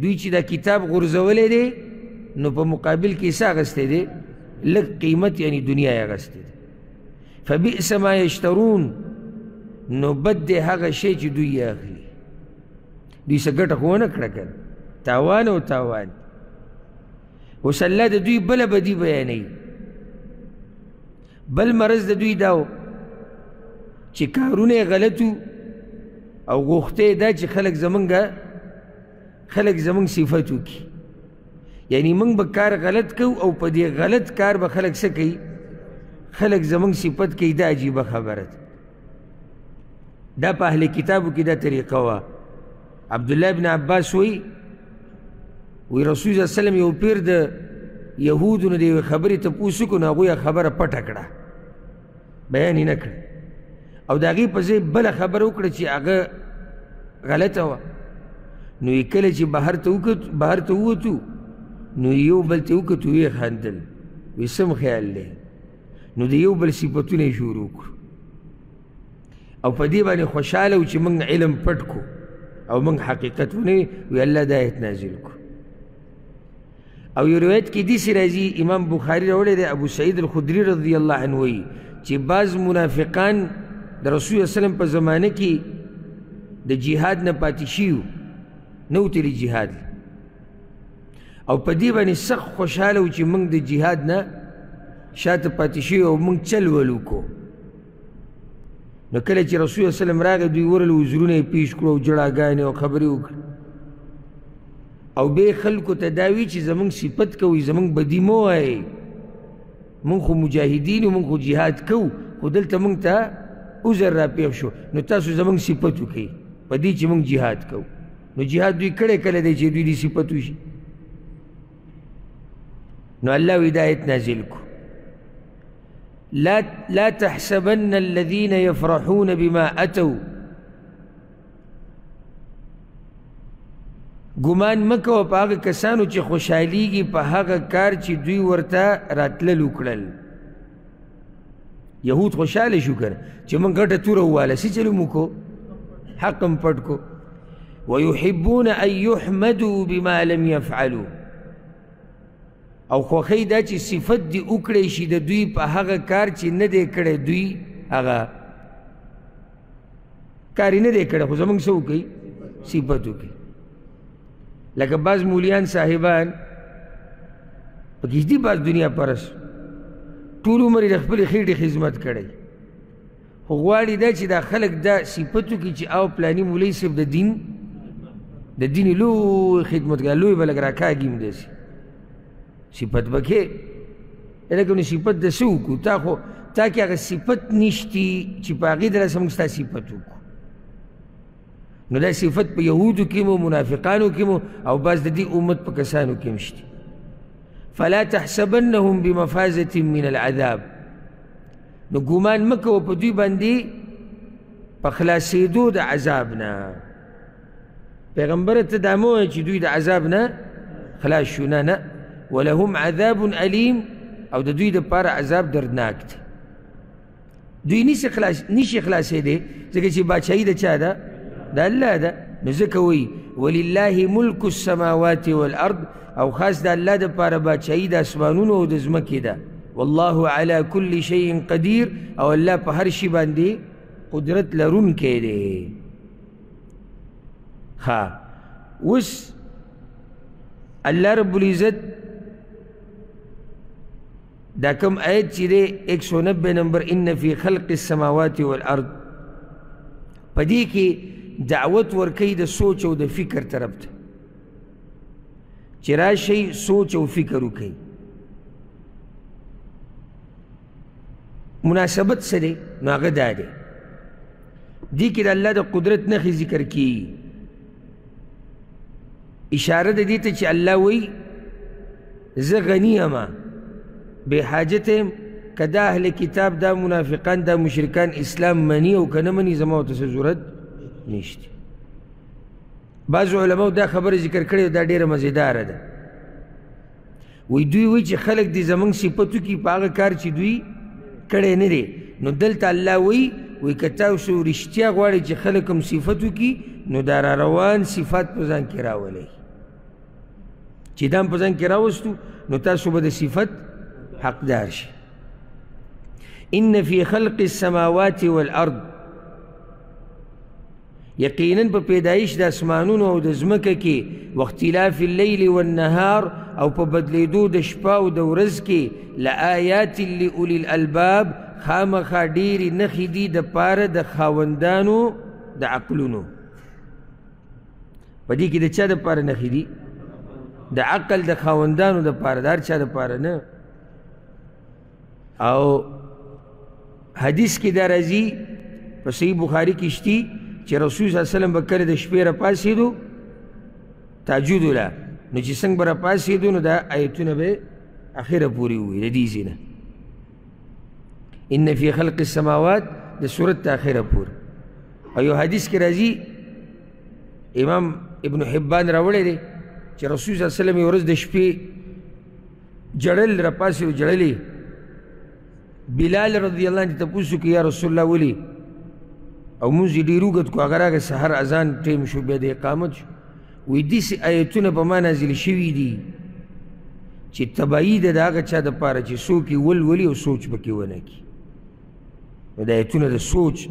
دوی چی دا کتاب غرزولی دی نو پا مقابل کیسا غسته دی لگ قیمت، یعنی دنیا غسته دی. فبئس ما یشترون، نو بد دی حق شی چی دوی اخلی، دوی سا گٹا خوانا کرکن تاوان و تاوان. وسلا دا دوی بلا بدی بیانی، بل مرز دا دوی داو چی کارونه غلطو او گوخته دا چی خلق زمنگا خلق زمنگ صفتو کی، یعنی منگ با کار غلط کو او پا دی غلط کار با خلق سکی خلق زمنگ صفت کی. دا عجیب خبرت دا پا اہل کتابو کی دا طریقہ وا. عبداللہ بن عباس وی وی رسول صلی اللہ علیہ وسلم یو پیر دا یہودون دیو خبری تپوسو کن اگویا خبر پٹ اکڑا بیانی نکڑا، او دا غی پزی بلا خبر اکڑا چی اگا غلط ہوا. نو اکل چی باہر تاوو تو نو یو بل تاوو توی خاندل وی سم خیال لے، نو دیو بل سیپتو نی شورو کرو او پا دیبانی خوشحالو چی منگ علم پٹ کو او منگ حقیقتو نی وی اللہ دایت نازل کو. او یہ روایت کی دیسی رازی امام بخاری روڑے دے ابو سعید الخدری رضی اللہ عنوی چی بعض منافقان در رسول اللہ علیہ وسلم پا زمانے کی در جہاد نپاتی شیو نو تلی جہاد لی، او پا دیبانی سخ خوشحالو چی منگ در جہاد نا شاعت پاتی شیو او منگ چل ولو کو. نو کل چی رسول اللہ علیہ وسلم راگ دوی ورلو وزرون پیش کرو جڑا گانے و خبری اکر، او بے خلکو تداوی چی زمان سپت کوئی زمان بدی مو آئے، من خو مجاہدین و من خو جہاد کو، خو دلتا من تا اوزر را پیخ شو نو تاسو زمان سپتو کئی پا دی چی من جہاد کو. نو جہاد دوی کڑے کلے دی چی دوی دی سپتو شی. نو اللہ و ہدایت نازل کو لا تحسبن الذین یفرحون بما اتو، گمان مکو پا آغا کسانو چی خوشحالیگی پا آغا کار چی دوی ورطا راتلل اکڑل. یهود خوشحالی شو کر چی من گھٹا تو روالا سی چلو مکو حقم پڑ کو. وَيُحِبُّونَ أَن يُحْمَدُوا بِمَا لَمْ يَفْعَلُوا، او خوخی دا چی صفت دی اکڑی شی دا دوی پا آغا کار چی ندے کڑے دوی آغا کاری ندے کڑے خوزا منگ سو کئی صفتو کئی. لیکن بعض مولیان صاحبان پاکیش دی بعض دنیا پرس طول عمری رخبل خیر خزمت کردی، خوغواری دا چی دا خلق دا سپتو کی چی آو پلانی مولی سب دا دین لوی خدمت کردی لوی بلک راکا گیم دا سی سپت بکے. لیکن سپت دا سو کو تاکی اگر سپت نیشتی چی پاقی در سمستا سپتو کو. نو دا صفت پا یهودو کیمو منافقانو کیمو او باز دا دی امت پا کسانو کیمشتی. فلا تحسبنهم بمفازت من العذاب، نو گمان مکو پا دوی باندی پا خلاسیدو دا عذابنا. پیغمبرت داموه چی دوی دا عذابنا خلاس شونا نا، ولهم عذاب علیم، او دا دوی دا پار عذاب دردناک دی. دوی نیشی خلاسیده زکر چی باچایی دا چا دا دا اللہ دا نزکوی وَلِلَّهِ مُلْكُ السَّمَاوَاتِ وَالْأَرْضِ، او خاص دا اللہ دا پارا باچائی دا اسمانونو دا زمکی دا. وَاللَّهُ عَلَى كُلِّ شَيْءٍ قَدِيرٍ، او اللہ پا ہر شی باندے قدرت لرون کے دے. خواہ اس اللہ رب العزت دا کم آیت چی دے 190 نمبر اِنَّ فِي خَلْقِ السَّمَاوَاتِ وَالْأَرْضِ پا دی کی دعوت ورکی دا سوچ و دا فکر تربت چرا شئی سوچ و فکر رو کئی مناسبت سلے ناغد آدے دی کہ اللہ دا قدرت نخی ذکر کی اشاره د دې ته چې الله وی زه غنی یم به حاجت یم، که دا اهل کتاب دا منافقان دا مشرکان اسلام مني او که نه مني زما ورته څه ضرورت نشته. بعضو علماو دا خبره ذکر کړې دا ډېره مزیداره ده. وی دوی وی چې خلک دې زموږ صفتو کې په هغه کار چې دوی کړی نه دی، نو دلته الله وی که تاسو رښتیا غواړئ چې خلک هم صفت وکړي نو دا را روان صفات په ځان کې راولئ، چې دا هم په ځان کې راوستو نو تاسو به د صفت حقدار شئ. ان فی خلق السماوات والارض، یقینا په پیدایش د اسمانونو او د ځمکه کې، واختلاف اللیل والنهار، او په بدلیدو د شپه او د ورځ کې، لآیات لأولی الالباب، خامخا ډېرې نښې دي د پاره د خاوندانو د عقلونو. په دې کې د چا د پاره نښې دي؟ د عقل د خاوندانو د پاره، د هر چا د پاره نه. او حدیث کې دا راځي په صحیح بخاري کې شته چې رسول صلی الله علیه وسلم به کله د شپې راپاڅېدو تهجد وله، نو چې څنګه به راپاڅېدو نو دا آیتونه به اخره پورې ووي د دې ځای نه. ان في خلق السماوات د سورت آخره پور. او یو حدیث کې راځي امام ابن حبان راوړی دی چې رسول صلی الله علیه وسلم یوه ورځ د شپې جړل راپاسې و جړلې، بلال رضی الله عنه تپوس وکړي یا رسول الله ولي او مونځ یې ډېر اوږد کړو، هغه راغی سهار اذان ټیم شو بیا د اقامت شو. وایي داسې آیتونه په ما نازل شوي دي چې تباهي ده د هغه چا دپاره چې څوک یې ولولي او سوچ پکې ونه کړي. د آیتونه د سوچ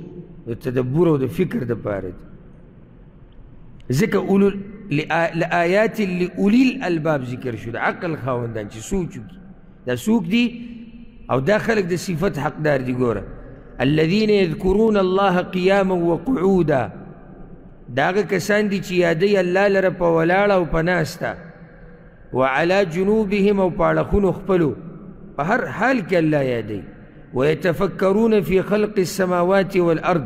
د تدبر او د فکر دپاره دي، ځکه لآیات لأولی الالباب ذکر شو، د عقل خاوندان چې سوچ وکړي دا څوک دي او دا خلک د صفت حقدار دي. ګوره الذین یذکرون الله قیاما وقعودا، دا هغه کسان دي چې یادوي الله لره په ولاړه او په ناسته، وعلی جنوبهم او په اړخونو خپلو، په هر حال کې الله یادوي. ويتفكرون في خلق السماوات والأرض،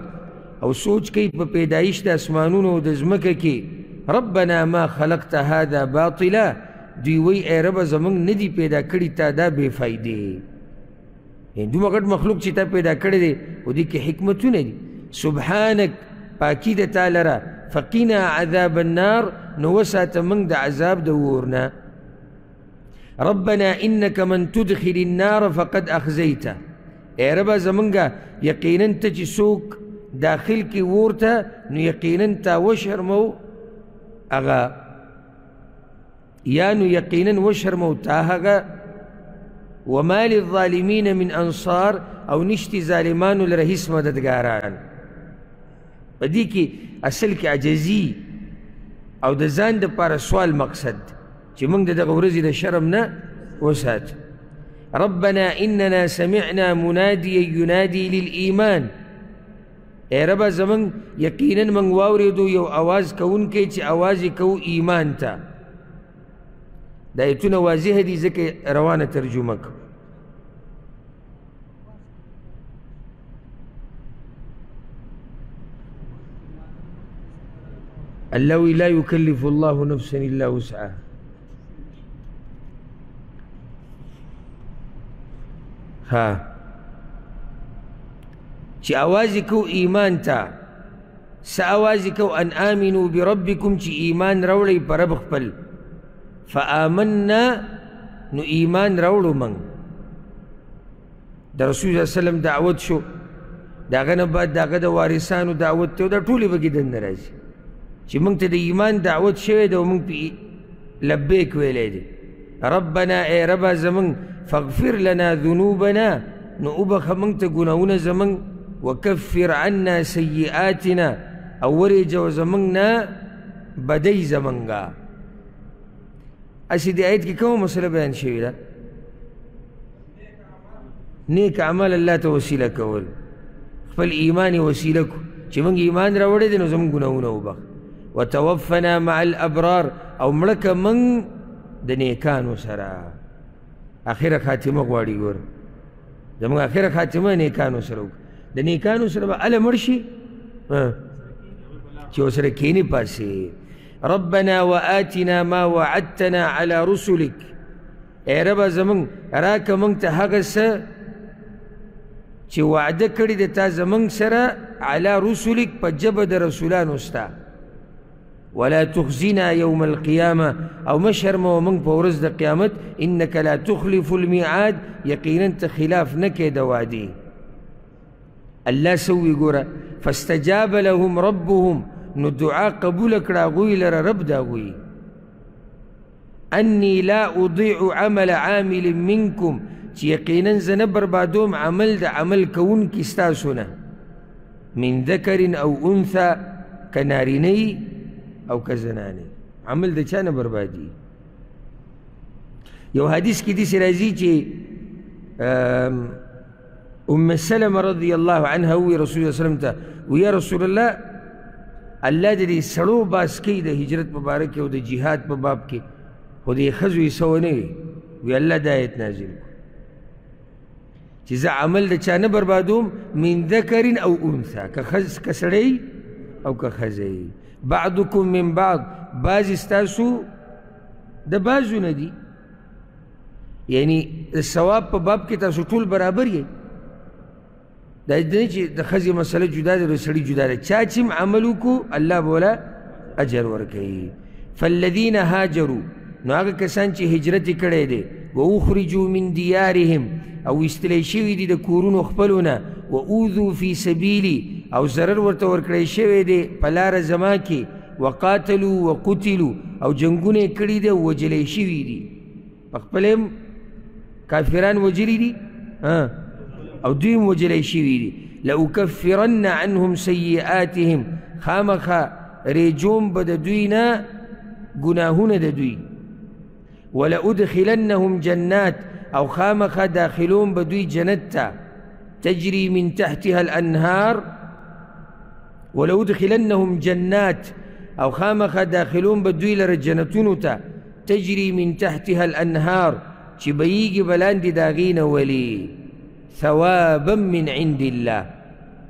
أو سوچ كي بپیدائش دا اسمانون و دزمکا كي، ربنا ما خلقت هذا باطلا، دوی اي رب زمان ندی پیدا کردی تا دا بفائده. يعني دو مقد مخلوق چی تا پیدا کردی و دی که حکمتو ندی. سبحانك، پاکی دا تالرا، فقینا عذاب النار، نوسات من دا عذاب دورنا. ربنا إنك من تدخل النار فقد أخزيته، ای ربا زمانگا یقیناً تا چی سوک داخل کی ورتا نو یقیناً تا وشرمو اغا، یا نو یقیناً وشرمو تا اغا. وما للظالمین من انصار، او نشتی ظالمانو لرحیس مددگاران. و دی که اصل که عجزی او دا زان دا پارا سوال مقصد چی منگ دا غورزی دا شرم نا وسات. ربنا إننا سمعنا مناديا ينادي للإيمان، اي ربا زمان يقينا من واوردو يو آواز كون كي چه آوازي كو إيمان تا. دا يتونا واضح دي زكي روانا ترجمك. اللوي لا يكلف الله نفسا إلا وسعها. چی آوازی کو ایمان تا، سا آوازی کو ان آمنو بربکم، چی ایمان روڑی پا رب خپل. فآمننا، نو ایمان روڑو من. دا رسول صلی اللہ علیہ وسلم دعوت شو، دا غنباد دا غد وارسانو دعوت تیو، دا طولی بگی دن نرازی چی منگ تا دا ایمان دعوت شوی دا منگ پی لبیک ویلے دی. ربنا، اے ربا زمان، فاغفر لنا ذنوبنا، نؤبخ منت گناون زمن، وكفر عنا سيئاتنا، اورج وزمننا بدی زمنگا. اسی دی آیت کی کم مسئلہ بیان شویدہ نیک اعمال اللہ تا وسیلہ کول، خپل ایمان وسیلہ کو چی منگ ایمان را وڑی دنو زمن گناون اوبخ. وتوفنا مع الابرار، او ملک من دنیکانو سرا. آخره خاتمه غواړي ګوره زموږ آخره خاتمه نیکانو سره وکړو، د نیکانو سره به هله مړ شي چې ورسره کینې پاسې. ربنا وآتنا ما وعدتنا على رسلك. اے رب زمان راک منگ تا حق سا چی وعدہ کری دا تا زمان سرا علا رسولک پا جب دا رسولان استا ولا تخزینا یوم القیامة او مشرم و منگ پا ورز دا قیامت انکا لا تخلف المیعاد یقینا تا خلاف نکے دا وعدی. اللہ سوی گورا فاستجاب لهم ربهم نو دعا قبول کرا گوی لر رب دا گوی أني لا أضيع عمل عامل منكم يقينا زنبر بعدهم عمل دا عمل كون كستاسنا من ذكر أو أنثى كناريني أو كزناني عمل دا چانا بربادي. يو حديث كي دي سرازي چه أم سلمة رضي الله عنها وي رسول الله صلى الله عليه وسلم تا ويا رسول الله الله دا دي سلو باس كي دا هجرت مباركي و دا جهاد مبابكي خودی خزوی سوانوی وی اللہ دا آیت نازل کو چیزا عمل دا چانا بربادوم من ذکرین او انثا کسڑی او کخزی بعضکم من بعض باز استاسو دا بازو ندی یعنی السواب پا باب کی تاسو طول برابر یه دا ادنی چی دا خزی مسئلہ جدا دا رسڑی جدا دا چاچم عملو کو اللہ بولا اجر ورکی فالذین هاجرو نو آگا کسان چی حجرت کرے دے و او خرجو من دیارهم او استلیشوی دی دا کورون اخپلونا و اوذو فی سبیلی او ضرر ورطور کرے شوی دے پلار زماکی و قاتلو و قتلو او جنگونے کری دے و جلیشوی دی اخپلیم کافران و جلی دی او دویم و جلیشوی دی لأکفرن عنهم سیئاتهم خامخا ریجوم بددوینا گناہون ددوی ولأدخلنهم جنات أو خامخ داخلون بدوي جنتا تجري من تحتها الأنهار ولأدخلنهم جنات أو خامخ داخلون بدوي لرجنتونتا تجري من تحتها الأنهار شبييجي بلاند داغين ولي ثوابا من عند الله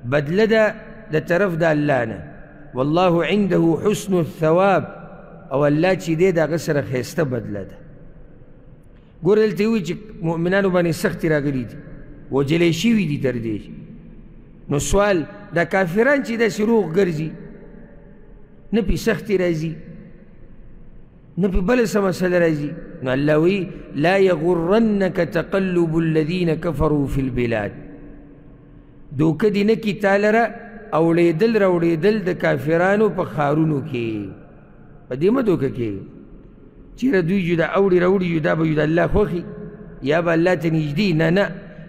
بدلدا لترف دالانا والله عنده حسن الثواب أو اللاتي ديدا غسر خيستا بدلدا گورل تیوی چی مؤمنانو بانی سختی را گلی دی و جلیشیوی دی تردیش نو سوال دا کافران چی دا سروغ گرزی نپی سختی رازی نپی بلس مسل رازی نو اللہوی لا یغرنک تقلب الذین کفروا فی البلاد دو کدی نکی تالرا اولیدل را اولیدل دا کافرانو پا خارونو کی پا دیمه دو که چیره دوی جدا اوڑی روڑی جدا با جدا اللہ خوخی یا با اللہ تنجدی نا نا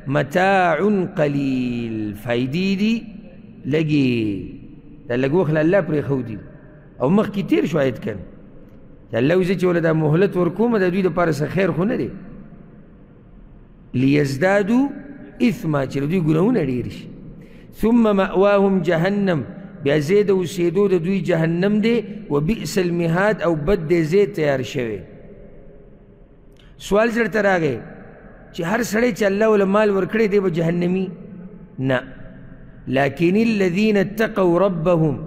متاع قلیل فائدی دی لگی لگو خلا اللہ پر خودی او مخ کی تیر شوائد کن اللہ وزی چولا دا محلت ورکوم دا دوی دا پارس خیر خونه دی لیزدادو اثما چیره دوی گناون اڈیرش ثم مأواهم جهنم بیا زید و سیدو دا دوی جہنم دے و بئس المہاد او بد دے زید تیار شوے. سوال زر تر آگئے چی ہر سڑے چی اللہ علمال ورکڑے دے با جہنمی نا لیکن الذین اتقوا ربهم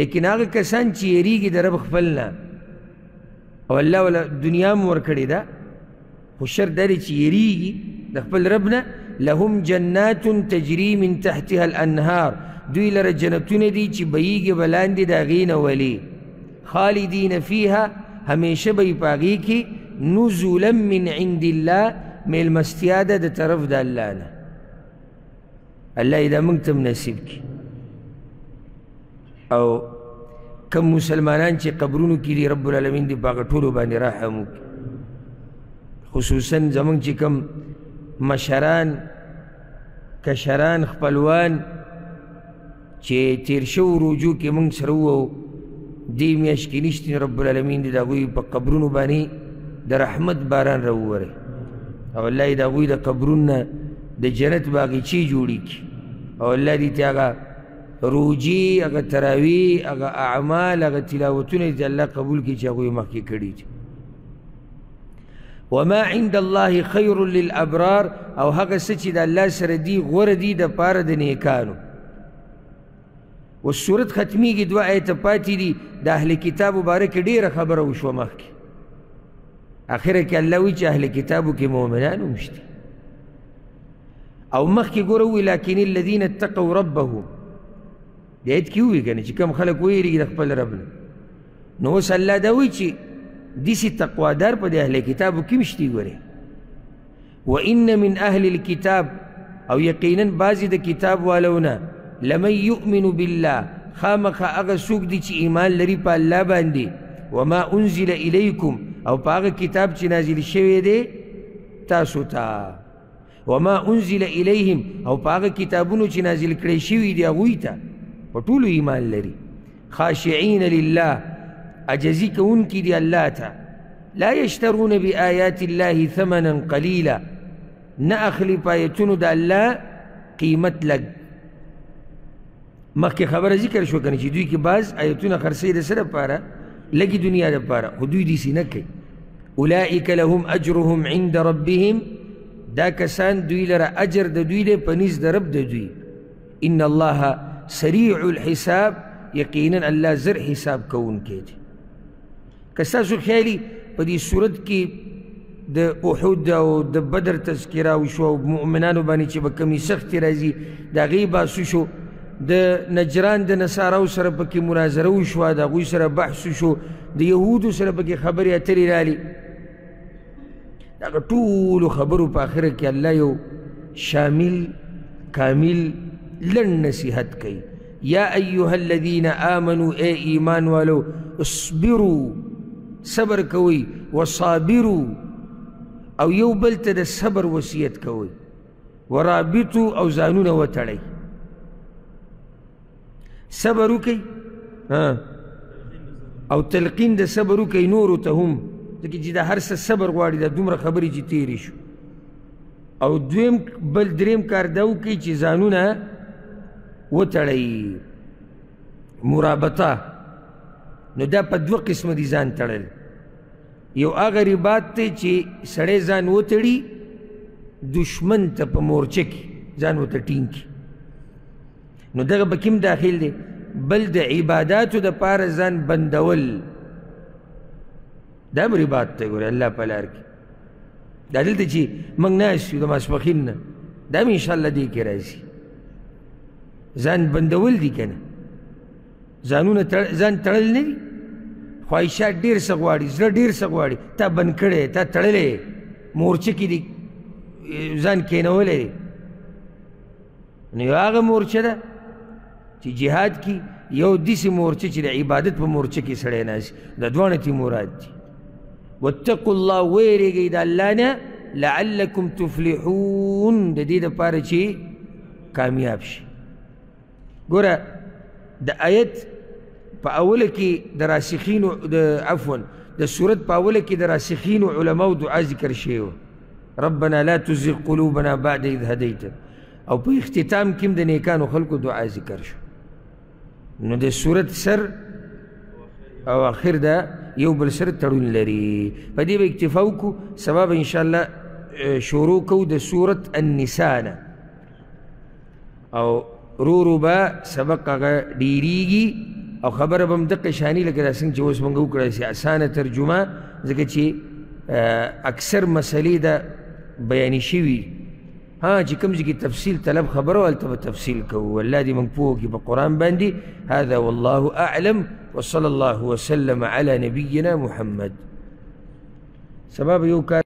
لیکن آگا کسان چی ایریگی دا رب خفلنا او اللہ دنیا مورکڑے دا خوشر داری چی ایریگی دا خفل ربنا لهم جنات تجری من تحتها الانہار دوی لر جنتون دی چی بیگ بلان دی دا غین ولی خالدین فیها ہمیشہ بی پاگی کی نزولا من عند اللہ میل مستیادہ دا طرف دا اللہ نا اللہ ادا منگتم نصیب کی. او کم مسلمانان چی قبرونو کی دی رب العالمین دی باغتولو بانی رحمو کی خصوصاً زمان چی کم مشران کشران خپلوان چه تیرشو روجو که منگ سروو دیمیش که نشتین رب العالمین دی داگوی پا قبرونو بانی دا رحمت باران روو ره او اللہ داگوی دا قبرون دا جنت باقی چی جوڑی کی او اللہ دیتی آگا روجی آگا تراوی آگا اعمال آگا تلاوتون دیتی اللہ قبول کی چاگوی مخی کردی تی وما عند الله خیر للابرار او حق سچی دا اللہ سردی غردی دا پار دنیکانو و صورت ختمی کی دو آیت پاتی دی دا اہل کتاب بارک دیر خبر وشو مخ کی آخرہ کی اللہ ویچ اہل کتابو کی مومنانو مشتی او مخ کی گروی لیکن الذین اتقوا ربهم دی آیت کیوی کنی چی کم خلق ویری گی دخپل ربنا نوس اللہ داوی چی دیسی تقوادار پا دی اہل کتابو کی مشتی گوری وَإِنَّ مِنْ أَهْلِ الْكِتَابِ او یقیناً بازی دا کتاب والونا لمن یؤمن بالله خامخا اغا سوک دی چی ایمان لری پا اللہ باندی وما انزل الیکم او پا اغا کتاب چی نازل شوی دی تاسو تا وما انزل الیهم او پا اغا کتابونو چی نازل کری شوی دی اغوی تا پا طولو ایمان لری خاشعین لله عجزی کون کی دی اللہ تا لا یشترون بی آیات اللہ ثمنا قلیلا نا اخلی پایتونو دا اللہ قیمت لگ مخ کی خبر ذکر شو کنی چی دوی کی بعض آیتون خرسی دا سر پارا لگی دنیا دا پارا خدوی دیسی نکی اولائک لهم اجرهم عند ربهم دا کسان دوی لرا اجر دا دوی لے پنیز دا رب دا دوی ان اللہ سریع الحساب یقیناً اللہ زر حساب کون کے جی کساسو خیالی پا دی صورت کی دا احود و دا بدر تذکرہ و شو مؤمنانو بانی چی با کمی سختی رازی دا غیباسو شو دا نجران دا نصاراو سر پاکی مناظرو شو دا غوی سر بحثو شو دا یهودو سر پاکی خبری اتری رالی دا اگر طول خبرو پا آخر که اللہ یو شامل کامل لن نصیحت کئی یا ایوها الذین آمنو اے ایمان والو اصبرو صبر کوئی وصابرو او یو بلت دا صبر وصیت کوئی ورابطو او زانون وطڑی صبرو کئی او تلقین دا صبرو کئی نورو تا هم لیکن جی دا ہر سا صبر غواری دا دومر خبری جی تیری شو او دویم بل دریم کار داو کئی چی زانونا وطڑی مرابطا نو دا پا دو قسم دی زان تڑل یو آغا رباط تے چی سڑے زان وطڑی دشمن تا پا مورچے کی زان وطا ٹین کی نو دغه به کوم داخل دی بل د عباداتو د پاره ځان بندول دا هم رباط دی ګورئ الله په لار کې دا دلته چې موږ ناست یو د ماسپخین نه دا هم انشاءالله دې کې راځي ځان بندول دي که نه ځانونه ځان تړل نه دي خواهشات ډېر څه غواړي زړه ډېر څه غواړي تا بند کړی تا تړلی مورچه کې دې ځان کینولی دی نو یو هغه مورچه ده چی جہاد کی یو دیسی مورچے چی دا عبادت پا مورچے کی سڑے ناسی دا دوانتی مراد دی واتقوا اللہ ویرے گئی دا اللہ نا لعلکم تفلحون دا دی دا پارا چی کامیاب شی گورا دا آیت پا اولا کی دا راسخین عفوان دا صورت پا اولا کی دا راسخین علماء دعا ذکر شیو ربنا لا تزغ قلوبنا بعد اذ هدیتا او پا اختتام کم دا نیکان و خلق دعا ذکر شو نو دا صورت سر او آخر دا یو بل سر ترون لری پا دی با اکتفاو کو سبا با انشاءاللہ شروع کو دا صورت النسانا او رو رو با سبق آگا دیریگی او خبر بم دق شانی لکر اسنگ چواس منگو کراسی آسان ترجمہ زکر چی اکثر مسئلے دا بیانی شوی ها چی کمزی کی تفصیل طلب خبرو حالتا با تفصیل کو اللہ دی منگپوہ کی با قرآن باندی هذا واللہ اعلم وصل اللہ وسلم علی نبینا محمد سباب یو کار